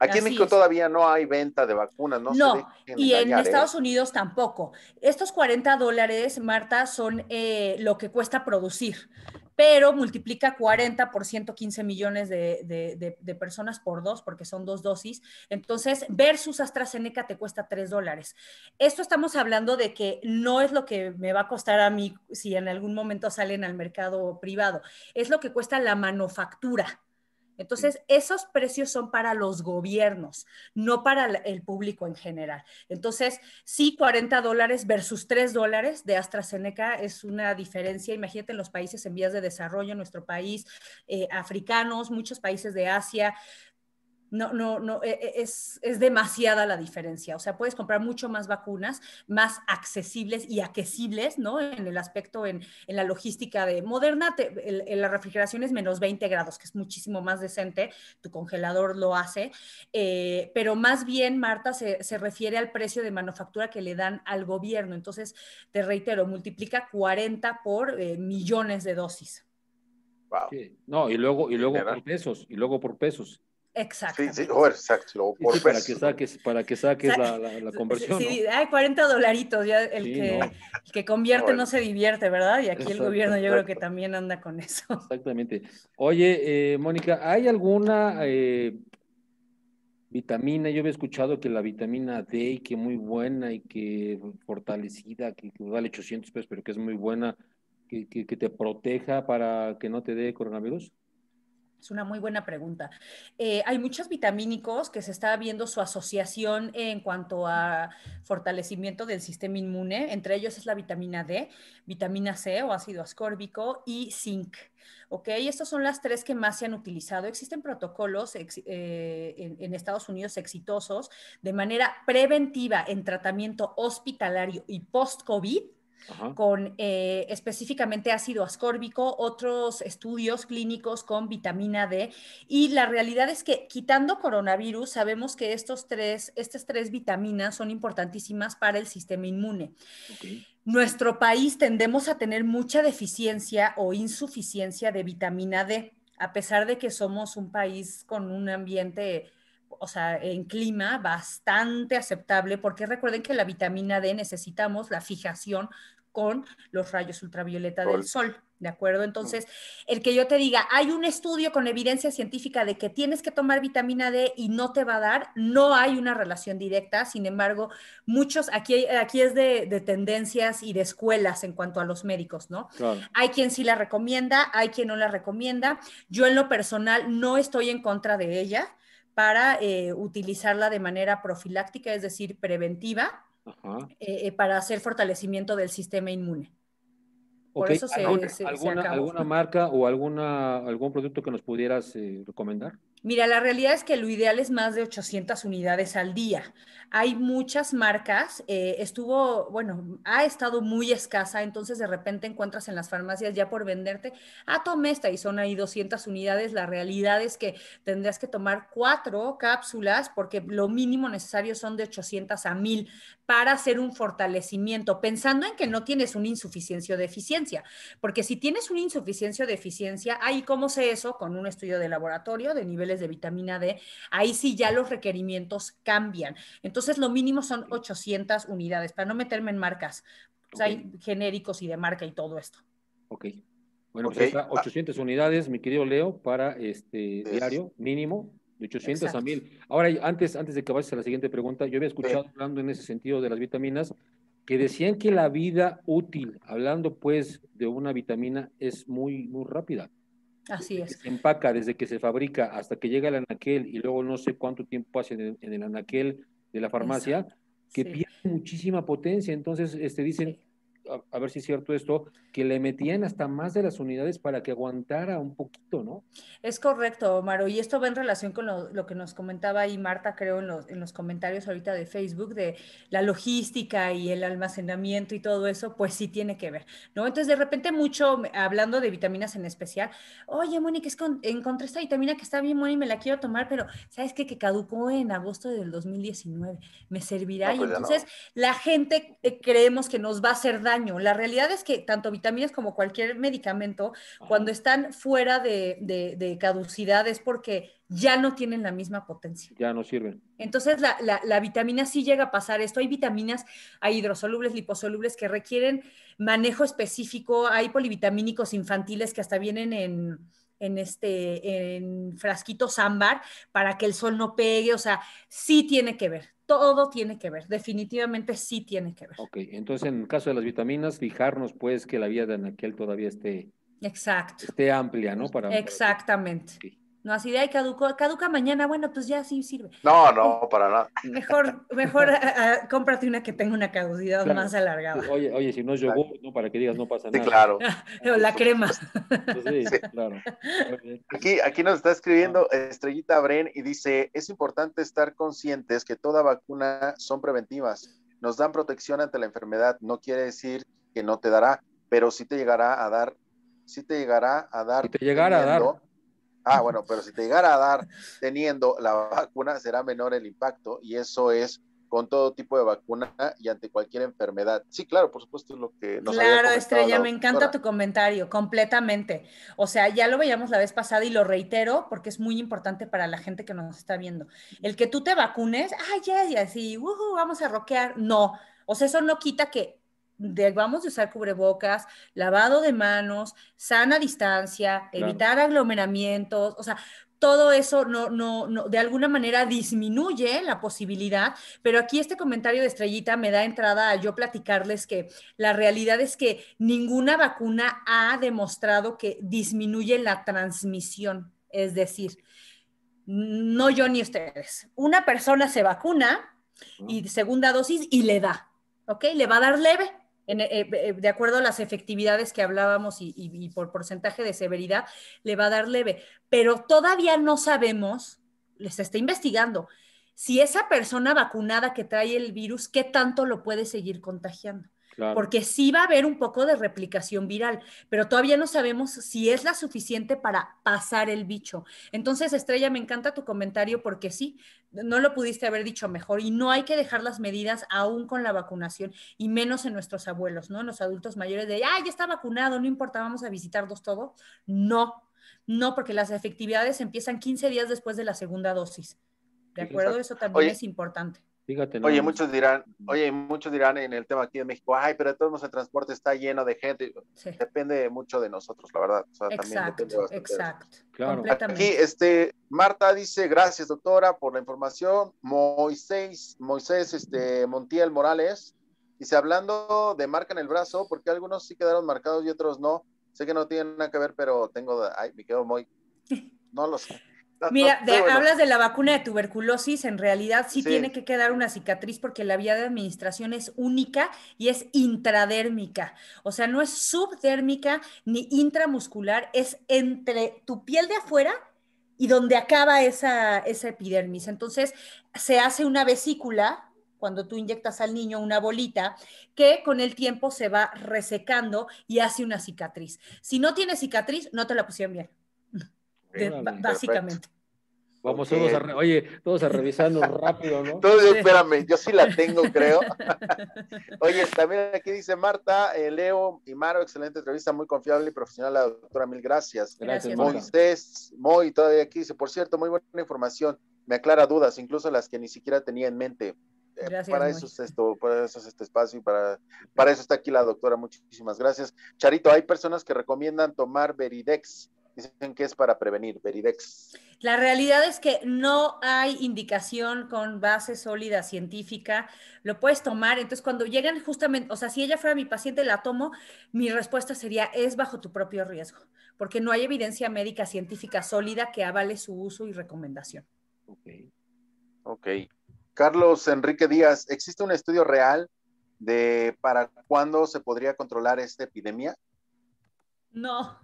Aquí en México todavía no hay venta de vacunas, ¿no? No, y en Estados Unidos tampoco. Estos cuarenta dólares, Marta, son eh, lo que cuesta producir, pero multiplica cuarenta por ciento quince millones de, de, de, de personas por dos, porque son dos dosis. Entonces, versus AstraZeneca te cuesta tres dólares. Esto estamos hablando de que no es lo que me va a costar a mí si en algún momento salen al mercado privado, es lo que cuesta la manufactura. Entonces, esos precios son para los gobiernos, no para el público en general. Entonces, sí, cuarenta dólares versus tres dólares de AstraZeneca es una diferencia. Imagínate en los países en vías de desarrollo, en nuestro país, eh, africanos, muchos países de Asia. No, no, no, es, es demasiada la diferencia. O sea, puedes comprar mucho más vacunas, más accesibles y asequibles, ¿no? En el aspecto, en, en la logística de Moderna, te, el, en la refrigeración es menos veinte grados, que es muchísimo más decente, tu congelador lo hace, eh, pero más bien, Marta, se, se refiere al precio de manufactura que le dan al gobierno. Entonces, te reitero, multiplica cuarenta por eh, millones de dosis. Wow. Sí. No, y luego, y luego por pesos, y luego por pesos. Exacto. Sí, sí, oh, exacto. Por sí, sí, para que saques, para que saques la, la, la conversión. Sí, sí, ¿no? Hay cuarenta dolaritos. Ya el, sí, que, no. el que convierte no, no se divierte, ¿verdad? Y aquí exacto, el gobierno yo exacto. creo que también anda con eso. Exactamente. Oye, eh, Mónica, ¿hay alguna eh, vitamina? Yo había escuchado que la vitamina D, y que muy buena y que fortalecida, que, que vale ochocientos pesos, pero que es muy buena, que, que, que te proteja para que no te dé coronavirus. Es una muy buena pregunta. Eh, hay muchos vitamínicos que se está viendo su asociación en cuanto a fortalecimiento del sistema inmune. Entre ellos es la vitamina D, vitamina C o ácido ascórbico y zinc. Ok, estas son las tres que más se han utilizado. Existen protocolos ex, eh, en, en Estados Unidos exitosos de manera preventiva en tratamiento hospitalario y post-COVID. Ajá. Con eh, específicamente ácido ascórbico, otros estudios clínicos con vitamina D, y la realidad es que quitando coronavirus sabemos que estos tres, estas tres vitaminas son importantísimas para el sistema inmune. Okay. Nuestro país tendemos a tener mucha deficiencia o insuficiencia de vitamina D, a pesar de que somos un país con un ambiente... o sea, en clima bastante aceptable, porque recuerden que la vitamina D necesitamos la fijación con los rayos ultravioleta sol. del sol, ¿de acuerdo? Entonces, el que yo te diga, hay un estudio con evidencia científica de que tienes que tomar vitamina D y no te va a dar, no hay una relación directa. Sin embargo, muchos, aquí, aquí es de, de tendencias y de escuelas en cuanto a los médicos, ¿no? Claro. Hay quien sí la recomienda, hay quien no la recomienda. Yo en lo personal no estoy en contra de ella, para eh, utilizarla de manera profiláctica, es decir, preventiva, eh, para hacer fortalecimiento del sistema inmune. Por okay. eso se, ¿Alguna, se, alguna, se ¿Alguna marca o alguna, algún producto que nos pudieras eh, recomendar? Mira, la realidad es que lo ideal es más de ochocientas unidades al día. Hay muchas marcas, eh, estuvo, bueno, ha estado muy escasa, entonces de repente encuentras en las farmacias ya por venderte, ah, tome esta, y son ahí doscientas unidades. La realidad es que tendrás que tomar cuatro cápsulas, porque lo mínimo necesario son de ochocientas a mil para hacer un fortalecimiento, pensando en que no tienes una insuficiencia o deficiencia, porque si tienes una insuficiencia o deficiencia, ahí cómo sé eso, con un estudio de laboratorio de nivel de vitamina D, ahí sí ya los requerimientos cambian. Entonces, lo mínimo son ochocientas unidades, para no meterme en marcas. O sea, okay. Hay genéricos y de marca y todo esto. Ok. Bueno, okay. Pues ochocientas unidades, mi querido Leo, para este diario mínimo de ochocientas Exacto. a mil. Ahora, antes, antes de que vayas a la siguiente pregunta, yo había escuchado sí. hablando en ese sentido de las vitaminas, que decían que la vida útil, hablando pues de una vitamina, es muy, muy rápida. Así es. Se empaca desde que se fabrica hasta que llega el anaquel, y luego no sé cuánto tiempo hace en el, en el anaquel de la farmacia, Exacto. que sí. pierde muchísima potencia. Entonces, este, dicen, a, a ver si es cierto esto, que le metían hasta más de las unidades para que aguantara un poquito, ¿no? Es correcto, Omar, y esto va en relación con lo, lo que nos comentaba ahí Marta, creo, en los, en los comentarios ahorita de Facebook, de la logística y el almacenamiento y todo eso, pues sí tiene que ver, ¿no? Entonces, de repente mucho, hablando de vitaminas en especial, oye, Mónica, es con, encontré esta vitamina que está bien buena y me la quiero tomar, pero ¿sabes qué? Que caducó en agosto del dos mil diecinueve, ¿me servirá? No, pues y entonces no. la gente eh, creemos que nos va a hacer daño. La realidad es que tanto vitaminas como cualquier medicamento, cuando están fuera de, de, de caducidad, es porque ya no tienen la misma potencia. Ya no sirven. Entonces, la, la, la vitamina sí llega a pasar esto. Hay vitaminas, hay hidrosolubles, liposolubles, que requieren manejo específico. Hay polivitamínicos infantiles que hasta vienen en... en este, en frasquitos ámbar para que el sol no pegue. O sea, sí tiene que ver, todo tiene que ver, definitivamente sí tiene que ver. Ok, entonces en el caso de las vitaminas, fijarnos pues que la vía de anaquel todavía esté, Exacto. esté amplia, ¿no? Para, Exactamente. Para... Okay. No así de, ay, caducó, caduca mañana, bueno, pues ya sí sirve. No, no, para nada. Mejor, mejor a, a, cómprate una que tenga una caducidad claro. más alargada. Oye, oye, si no es yogur, claro. no, para que digas no pasa nada. Sí, claro. La crema. Sí, sí, claro. Aquí, aquí nos está escribiendo Estrellita Bren y dice, es importante estar conscientes que toda vacuna son preventivas. Nos dan protección ante la enfermedad. No quiere decir que no te dará, pero sí te llegará a dar. Sí te llegará a dar. Si te llegara teniendo, a dar. Ah, bueno, pero si te llegara a dar teniendo la vacuna, será menor el impacto, y eso es con todo tipo de vacuna y ante cualquier enfermedad. Sí, claro, por supuesto es lo que nos había comentado. Claro, Estrella, me encanta tu comentario, completamente. O sea, ya lo veíamos la vez pasada y lo reitero porque es muy importante para la gente que nos está viendo. El que tú te vacunes, ay, ya, ya, sí, uh, vamos a rockear. No, o sea, eso no quita que debamos de usar cubrebocas, lavado de manos, sana distancia, claro. evitar aglomeramientos, o sea, todo eso no, no, no, de alguna manera disminuye la posibilidad, pero aquí este comentario de Estrellita me da entrada a yo platicarles que la realidad es que ninguna vacuna ha demostrado que disminuye la transmisión, es decir, no yo ni ustedes. Una persona se vacuna y segunda dosis y le da, ¿ok? Le va a dar leve. En, eh, de acuerdo a las efectividades que hablábamos y, y, y por porcentaje de severidad, le va a dar leve. Pero todavía no sabemos, les está investigando, si esa persona vacunada que trae el virus, ¿qué tanto lo puede seguir contagiando? Claro. Porque sí va a haber un poco de replicación viral, pero todavía no sabemos si es la suficiente para pasar el bicho. Entonces, Estrella, me encanta tu comentario porque sí, no lo pudiste haber dicho mejor, y no hay que dejar las medidas aún con la vacunación, y menos en nuestros abuelos, ¿no? En los adultos mayores de, ah, ya está vacunado, no importa, vamos a visitarlos todo. No, no, porque las efectividades empiezan quince días después de la segunda dosis. ¿De acuerdo? Exacto. Eso también Oye, es importante. Fíjate, ¿no? Oye, muchos dirán, oye, muchos dirán en el tema aquí de México, ay, pero de todos modos el transporte está lleno de gente. Sí. Depende mucho de nosotros, la verdad. O sea, exacto, también exacto. Claro. Aquí, este, Marta dice, gracias, doctora, por la información. Moisés, Moisés, este, Montiel Morales, dice, hablando de marca en el brazo, porque algunos sí quedaron marcados y otros no. Sé que no tienen nada que ver, pero tengo, ay, me quedo muy, no lo sé. No, Mira, no, de, bueno. hablas de la vacuna de tuberculosis, en realidad sí, sí tiene que quedar una cicatriz porque la vía de administración es única y es intradérmica, o sea, no es subdérmica ni intramuscular, es entre tu piel de afuera y donde acaba esa, esa epidermis, entonces se hace una vesícula cuando tú inyectas al niño una bolita que con el tiempo se va resecando y hace una cicatriz. Si no tiene cicatriz, no te la pusieron bien. De, vale, básicamente. Vamos okay. todos a, oye, todos a revisarnos rápido, ¿no? Entonces, espérame, yo sí la tengo, creo. Oye, también aquí dice Marta, eh, Leo y Maro, excelente entrevista, muy confiable y profesional, la doctora, mil gracias. Gracias, Moisés, Moy, todavía aquí dice, por cierto, muy buena información, me aclara dudas, incluso las que ni siquiera tenía en mente. Gracias, para eso es esto, para eso es este espacio y para, para eso está aquí la doctora, muchísimas gracias. Charito, hay personas que recomiendan tomar Veridex. Dicen que es para prevenir, Veridex. La realidad es que no hay indicación con base sólida científica, lo puedes tomar, entonces cuando llegan justamente, o sea, si ella fuera mi paciente, la tomo, mi respuesta sería, es bajo tu propio riesgo, porque no hay evidencia médica científica sólida que avale su uso y recomendación. Ok. Ok. Carlos Enrique Díaz, ¿existe un estudio real de para cuándo se podría controlar esta epidemia? No.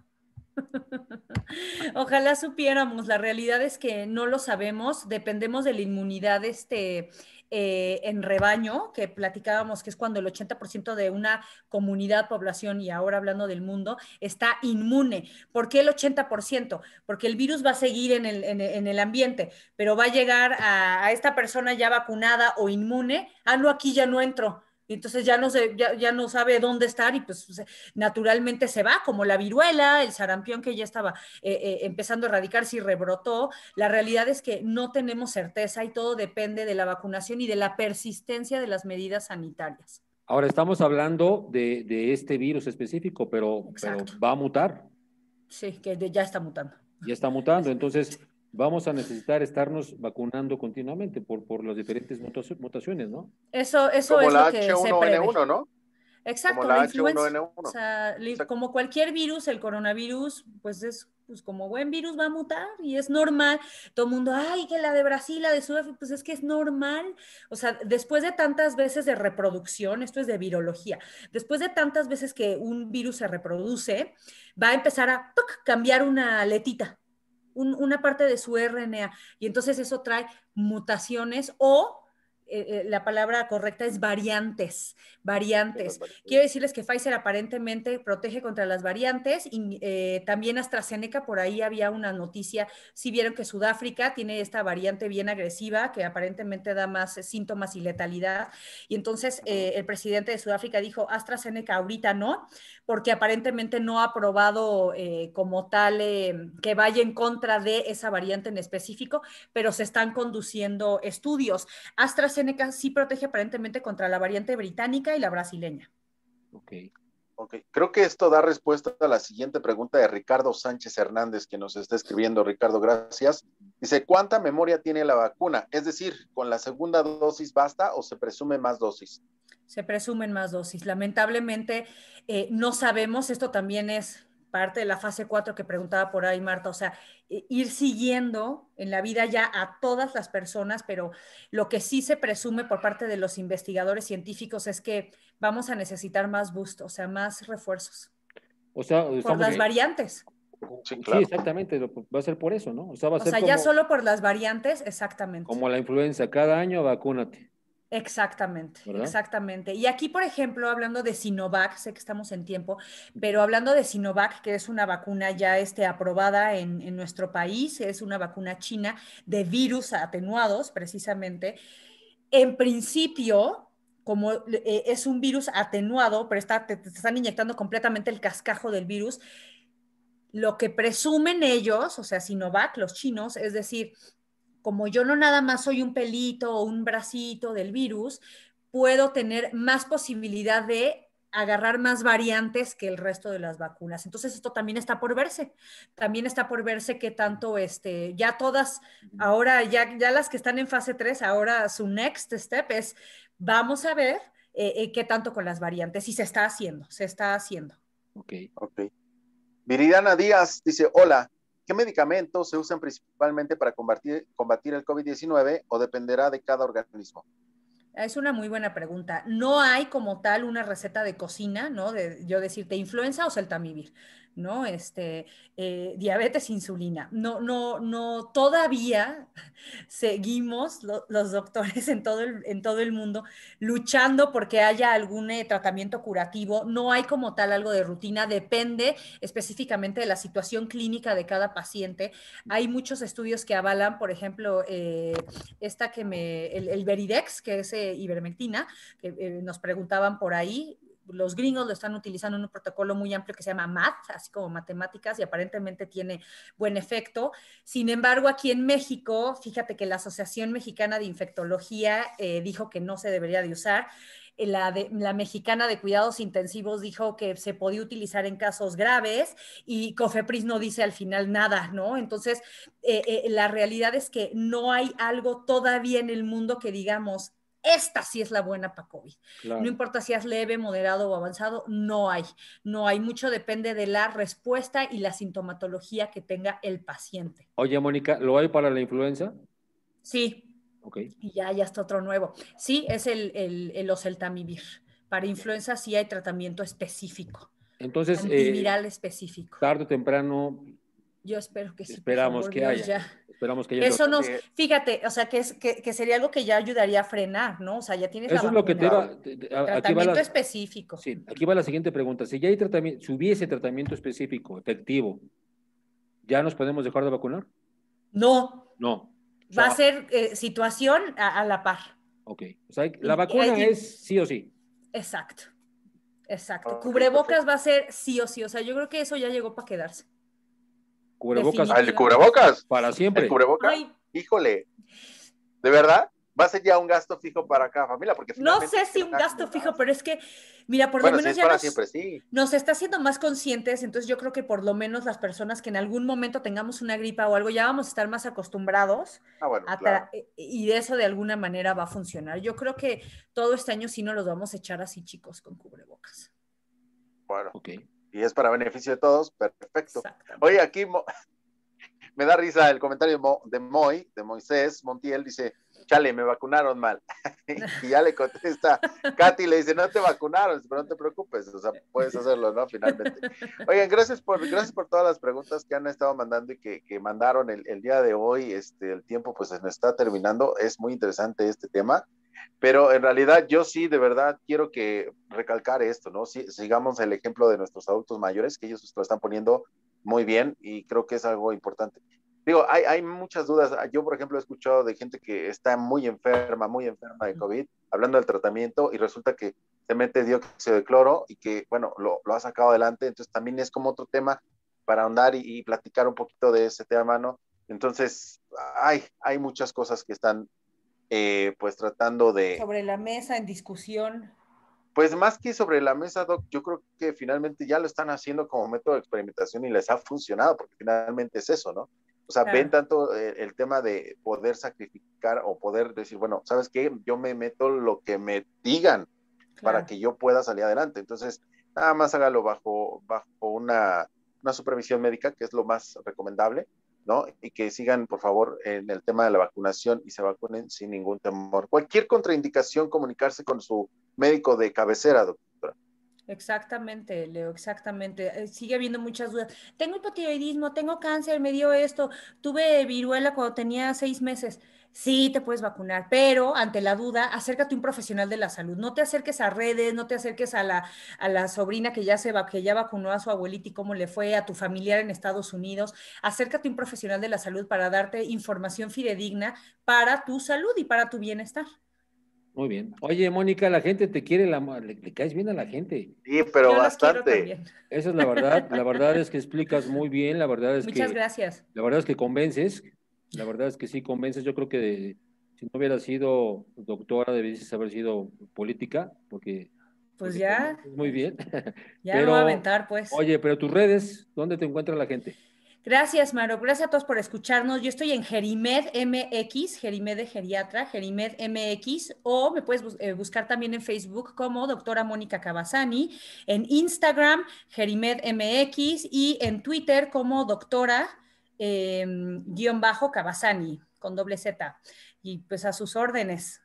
Ojalá supiéramos, la realidad es que no lo sabemos, dependemos de la inmunidad este, eh, en rebaño, que platicábamos que es cuando el ochenta por ciento de una comunidad, población, y ahora hablando del mundo, está inmune. ¿Por qué el ochenta por ciento? Porque el virus va a seguir en el, en el, en el ambiente, pero va a llegar a, a esta persona ya vacunada o inmune, ah, no, aquí ya no entro. Entonces ya no, se, ya, ya no sabe dónde estar y pues naturalmente se va, como la viruela, el sarampión que ya estaba eh, eh, empezando a erradicarse y rebrotó. La realidad es que no tenemos certeza y todo depende de la vacunación y de la persistencia de las medidas sanitarias. Ahora estamos hablando de, de este virus específico, pero, pero va a mutar. Sí, que de, ya está mutando. Ya está mutando, entonces vamos a necesitar estarnos vacunando continuamente por, por las diferentes mutaciones, ¿no? Eso, eso es lo que se prevé. Como la H uno N uno, ¿no? Exacto, como la H uno N uno. O sea, como cualquier virus, el coronavirus, pues es pues como buen virus va a mutar y es normal. Todo el mundo, ay, que la de Brasil, la de Sudáfrica, pues es que es normal. O sea, después de tantas veces de reproducción, esto es de virología, después de tantas veces que un virus se reproduce, va a empezar a ¡toc!, cambiar una aletita, un, una parte de su R N A. Y entonces eso trae mutaciones o... Eh, eh, la palabra correcta es variantes, variantes. Quiero decirles que Pfizer aparentemente protege contra las variantes y eh, también AstraZeneca, por ahí había una noticia, si vieron que Sudáfrica tiene esta variante bien agresiva que aparentemente da más eh, síntomas y letalidad, y entonces eh, el presidente de Sudáfrica dijo AstraZeneca ahorita no, porque aparentemente no ha probado eh, como tal eh, que vaya en contra de esa variante en específico, pero se están conduciendo estudios. AstraZeneca AstraZeneca sí protege aparentemente contra la variante británica y la brasileña. Ok, ok. Creo que esto da respuesta a la siguiente pregunta de Ricardo Sánchez Hernández, que nos está escribiendo. Ricardo, gracias. Dice, ¿cuánta memoria tiene la vacuna? Es decir, ¿con la segunda dosis basta o se presume más dosis? Se presumen más dosis. Lamentablemente eh, no sabemos, esto también es... parte de la fase cuatro que preguntaba por ahí Marta, o sea, ir siguiendo en la vida ya a todas las personas, pero lo que sí se presume por parte de los investigadores científicos es que vamos a necesitar más boost, o sea, más refuerzos. O sea, por las bien. variantes. Sí, claro. Sí, exactamente, va a ser por eso, ¿no? O sea, va a o ser sea como, ya solo por las variantes, exactamente. Como la influenza, cada año vacúnate. Exactamente, ¿verdad? Exactamente. Y aquí, por ejemplo, hablando de Sinovac, sé que estamos en tiempo, pero hablando de Sinovac, que es una vacuna ya este, aprobada en, en nuestro país, es una vacuna china de virus atenuados, precisamente. En principio, como eh, es un virus atenuado, pero está, te, te están inyectando completamente el cascajo del virus, lo que presumen ellos, o sea, Sinovac, los chinos, es decir... como yo no nada más soy un pelito o un bracito del virus, puedo tener más posibilidad de agarrar más variantes que el resto de las vacunas. Entonces esto también está por verse. También está por verse que tanto este, ya todas, ahora ya, ya las que están en fase tres, ahora su next step es, vamos a ver eh, eh, qué tanto con las variantes. Y se está haciendo, se está haciendo. Ok, ok. Viridiana Díaz dice, hola. ¿Qué medicamentos se usan principalmente para combatir, combatir el COVID diecinueve o dependerá de cada organismo? Es una muy buena pregunta. No hay como tal una receta de cocina, ¿no? De yo decirte influenza o Oseltamivir, ¿no? Este, eh, diabetes, insulina. No, no, no, todavía seguimos lo, los doctores en todo, el, en todo el mundo luchando porque haya algún eh, tratamiento curativo. No hay como tal algo de rutina, depende específicamente de la situación clínica de cada paciente. Hay muchos estudios que avalan, por ejemplo, eh, esta que me, el, el Veridex, que es eh, ivermectina, que eh, nos preguntaban por ahí. Los gringos lo están utilizando en un protocolo muy amplio que se llama M A T, así como matemáticas, y aparentemente tiene buen efecto. Sin embargo, aquí en México, fíjate que la Asociación Mexicana de Infectología eh, dijo que no se debería de usar. La, de, la mexicana de cuidados intensivos dijo que se podía utilizar en casos graves y COFEPRIS no dice al final nada, ¿no? Entonces, eh, eh, la realidad es que no hay algo todavía en el mundo que digamos, esta sí es la buena para COVID. Claro. No importa si es leve, moderado o avanzado, no hay. No hay. Mucho depende de la respuesta y la sintomatología que tenga el paciente. Oye, Mónica, ¿lo hay para la influenza? Sí. Ok. Y ya, ya está otro nuevo. Sí, es el, el, el Oseltamivir. Para influenza sí hay tratamiento específico. Entonces, antiviral eh, específico. Tarde o temprano... Yo espero que sí. Esperamos, favor, que haya, ya. esperamos que haya. Eso nos, fíjate, o sea, que, es, que, que sería algo que ya ayudaría a frenar, ¿no? O sea, ya tienes Eso la es lo que te va, te, te, a, tratamiento aquí va la, específico. Sí, aquí va la siguiente pregunta. Si ya hay tratamiento, si hubiese tratamiento específico, efectivo, ¿ya nos podemos dejar de vacunar? No. No. Va o sea, a ser eh, situación a, a la par. Ok. O sea, la y, vacuna y, es sí o sí. Exacto. Exacto. Oh, Cubrebocas perfecto. Va a ser sí o sí. O sea, yo creo que eso ya llegó para quedarse. Cubrebocas. Ah, el cubrebocas. Para siempre. El cubrebocas. Ay. Híjole. ¿De verdad? Va a ser ya un gasto fijo para cada familia. Porque no sé si un gasto fijo, pero es que, mira, por bueno, lo menos si ya nos, siempre, sí. nos está haciendo más conscientes. Entonces yo creo que por lo menos las personas que en algún momento tengamos una gripa o algo, ya vamos a estar más acostumbrados. Ah, bueno, a claro. Y de eso de alguna manera va a funcionar. Yo creo que todo este año sí nos los vamos a echar así, chicos, con cubrebocas. Bueno, ok. y es para beneficio de todos, perfecto. Oye, aquí Mo, me da risa el comentario de Moy, de Moisés Montiel, dice, chale, me vacunaron mal. Y ya le contesta Katy, le dice, no te vacunaron, pero no te preocupes, o sea, puedes hacerlo, ¿no? Finalmente. Oigan, gracias por, gracias por todas las preguntas que han estado mandando y que, que mandaron el, el día de hoy. Este, el tiempo pues se nos está terminando, es muy interesante este tema, pero en realidad yo sí, de verdad, quiero que recalcar esto, ¿no? Si, sigamos el ejemplo de nuestros adultos mayores, que ellos lo están poniendo muy bien y creo que es algo importante. Digo, hay, hay muchas dudas. Yo, por ejemplo, he escuchado de gente que está muy enferma, muy enferma de COVID, hablando del tratamiento, y resulta que se mete dióxido de cloro y que, bueno, lo, lo ha sacado adelante. Entonces, también es como otro tema para ahondar y, y platicar un poquito de ese tema, ¿no? Entonces, hay, hay muchas cosas que están, eh, pues, tratando de... Sobre la mesa, en discusión. Pues, más que sobre la mesa, Doc, yo creo que finalmente ya lo están haciendo como método de experimentación y les ha funcionado, porque finalmente es eso, ¿no? O sea, claro. Ven tanto el, el tema de poder sacrificar o poder decir, bueno, ¿sabes qué? Yo me meto lo que me digan, claro, para que yo pueda salir adelante. Entonces, nada más hágalo bajo, bajo una, una supervisión médica, que es lo más recomendable, ¿no? Y que sigan, por favor, en el tema de la vacunación y se vacunen sin ningún temor. Cualquier contraindicación, comunicarse con su médico de cabecera, doctora. Exactamente, Leo, exactamente. Sigue habiendo muchas dudas. Tengo hipotiroidismo, tengo cáncer, me dio esto, tuve viruela cuando tenía seis meses. Sí, te puedes vacunar, pero ante la duda, acércate a un profesional de la salud. No te acerques a redes, no te acerques a la, a la sobrina que ya, se va, que ya vacunó a su abuelita y cómo le fue, a tu familiar en Estados Unidos. Acércate a un profesional de la salud para darte información fidedigna para tu salud y para tu bienestar. Muy bien. Oye, Mónica, la gente te quiere, la, le, le caes bien a la gente. Sí, pero yo bastante. Esa es la verdad. La verdad es que explicas muy bien. La verdad es Muchas que... Muchas gracias. La verdad es que convences. La verdad es que sí convences. Yo creo que de, si no hubiera sido doctora, debieses haber sido política, porque... Pues porque ya. Muy bien. Ya pero, lo voy a aventar, pues. Oye, pero tus redes, ¿dónde te encuentra la gente? Gracias, Maro. Gracias a todos por escucharnos. Yo estoy en Gerimed M X, Gerimed de Geriatra, Gerimed M X, o me puedes bus eh, buscar también en Facebook como doctora Mónica Cavazzani, en Instagram, Gerimed M X, y en Twitter como doctora eh, guión bajo Cavazzani, con doble Z. Y pues a sus órdenes.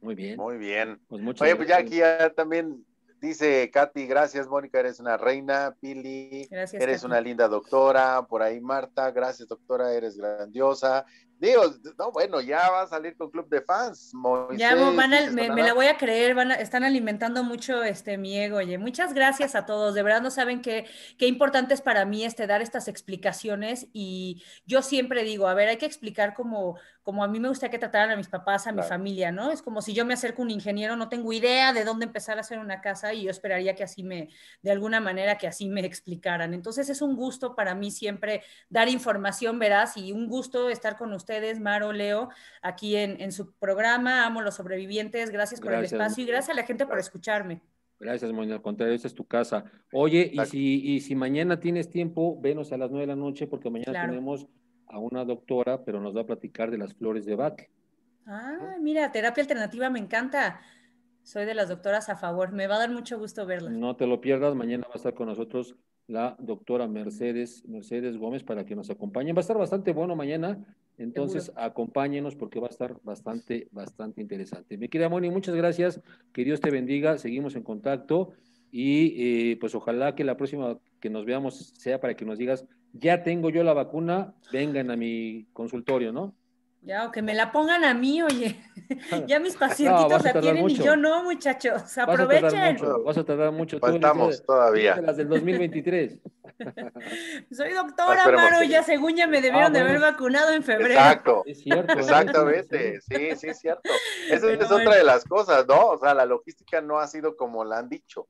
Muy bien. Muy bien. Pues muchas Oye, pues ya aquí ya también... Dice Katy, gracias Mónica, eres una reina. Pili, gracias, eres Katy. Una linda doctora. Por ahí Marta, gracias doctora, eres grandiosa. Digo, no, bueno, ya va a salir con Club de Fans. Moisés, ya van a, me, me la voy a creer, van a, están alimentando mucho este, mi ego. Oye, muchas gracias a todos. De verdad no saben qué, qué importante es para mí este, dar estas explicaciones. Y yo siempre digo, a ver, hay que explicar como... como a mí me gustaría que trataran a mis papás, a mi familia, ¿no? Es como si yo me acerco a un ingeniero, no tengo idea de dónde empezar a hacer una casa y yo esperaría que así me, de alguna manera, que así me explicaran. Entonces es un gusto para mí siempre dar información veraz y un gusto estar con ustedes, Maro, Leo, aquí en, en su programa. Amo Los Sobrevivientes, gracias por gracias, el espacio y gracias a la gente por escucharme. Gracias, Mónica. Al contrario, esta es tu casa. Oye, y si, y si mañana tienes tiempo, venos a las nueve de la noche porque mañana claro. tenemos... a una doctora, pero nos va a platicar de las flores de Bach. Ah, mira, terapia alternativa me encanta. Soy de las doctoras a favor. Me va a dar mucho gusto verla. No te lo pierdas. Mañana va a estar con nosotros la doctora Mercedes, Mercedes Gómez para que nos acompañen. Va a estar bastante bueno mañana. Entonces, Seguro. acompáñenos porque va a estar bastante, bastante interesante. Mi querida Moni, muchas gracias. Que Dios te bendiga. Seguimos en contacto. Y eh, pues ojalá que la próxima que nos veamos sea para que nos digas, ya tengo yo la vacuna, vengan a mi consultorio, ¿no? Ya, o que me la pongan a mí, oye. Ya mis pacientitos no, la tienen mucho. Y yo no, muchachos. Aprovechen. Vas a tardar mucho. Vas a tardar mucho. Faltamos tú, todavía. Las del dos mil veintitrés. Soy doctora, no, Maro, que... ya según ya me debieron ah, bueno. de haber vacunado en febrero. Exacto. Es cierto. Exactamente. ¿Eh? Sí, sí, es cierto. Esa Pero, es bueno. otra de las cosas, ¿no? O sea, la logística no ha sido como la han dicho.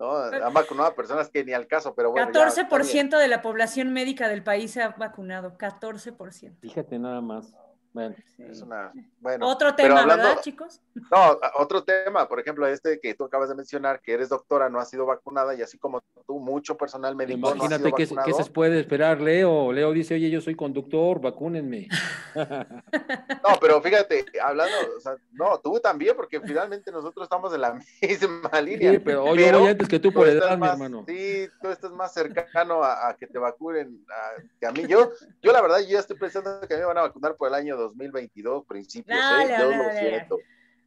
No, han vacunado a personas que ni al caso, pero bueno. catorce por ciento de la población médica del país se ha vacunado, catorce por ciento. Fíjate nada más. Bueno, sí. es una... Bueno, otro tema, hablando, ¿verdad, chicos? No, otro tema, por ejemplo, este que tú acabas de mencionar, que eres doctora, no has sido vacunada, y así como tú, mucho personal médico no ha sido vacunado. Imagínate qué se puede esperar, Leo. Leo dice, oye, yo soy conductor, vacúnenme. No, pero fíjate, hablando, o sea, no, tú también, porque finalmente nosotros estamos en la misma línea. Sí, pero, oye, pero voy antes que tú por edad, mi hermano. Sí, tú estás más cercano a, a que te vacunen a, que a mí. Yo, yo la verdad, yo ya estoy pensando que a mí me van a vacunar por el año dos mil veintidós, principios, dale, eh, dale, yo dale, lo siento.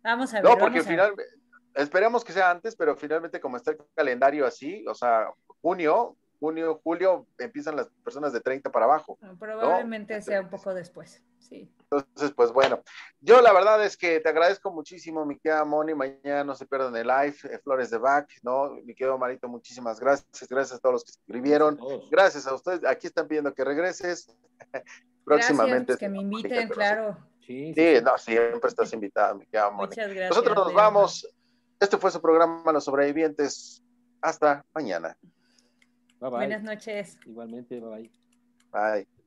Vamos a ver. No, porque finalmente, esperemos que sea antes, pero finalmente como está el calendario así, o sea, junio, junio, julio, empiezan las personas de treinta para abajo. Probablemente, ¿no? Sea un poco después, sí. Entonces, pues bueno, yo la verdad es que te agradezco muchísimo, mi querida Moni, mañana no se pierdan el live, eh, Flores de Back, ¿no? Mi querido Marito, muchísimas gracias, gracias a todos los que escribieron, gracias a ustedes, aquí están pidiendo que regreses. Próximamente. Gracias, que me inviten, Mónica, claro. Sí, sí, sí, sí, no, siempre estás invitada, mi querida Mónica. Muchas gracias. Nosotros nos vamos. Este fue su programa, Los Sobrevivientes. Hasta mañana. Bye, bye. Buenas noches. Igualmente, bye. Bye.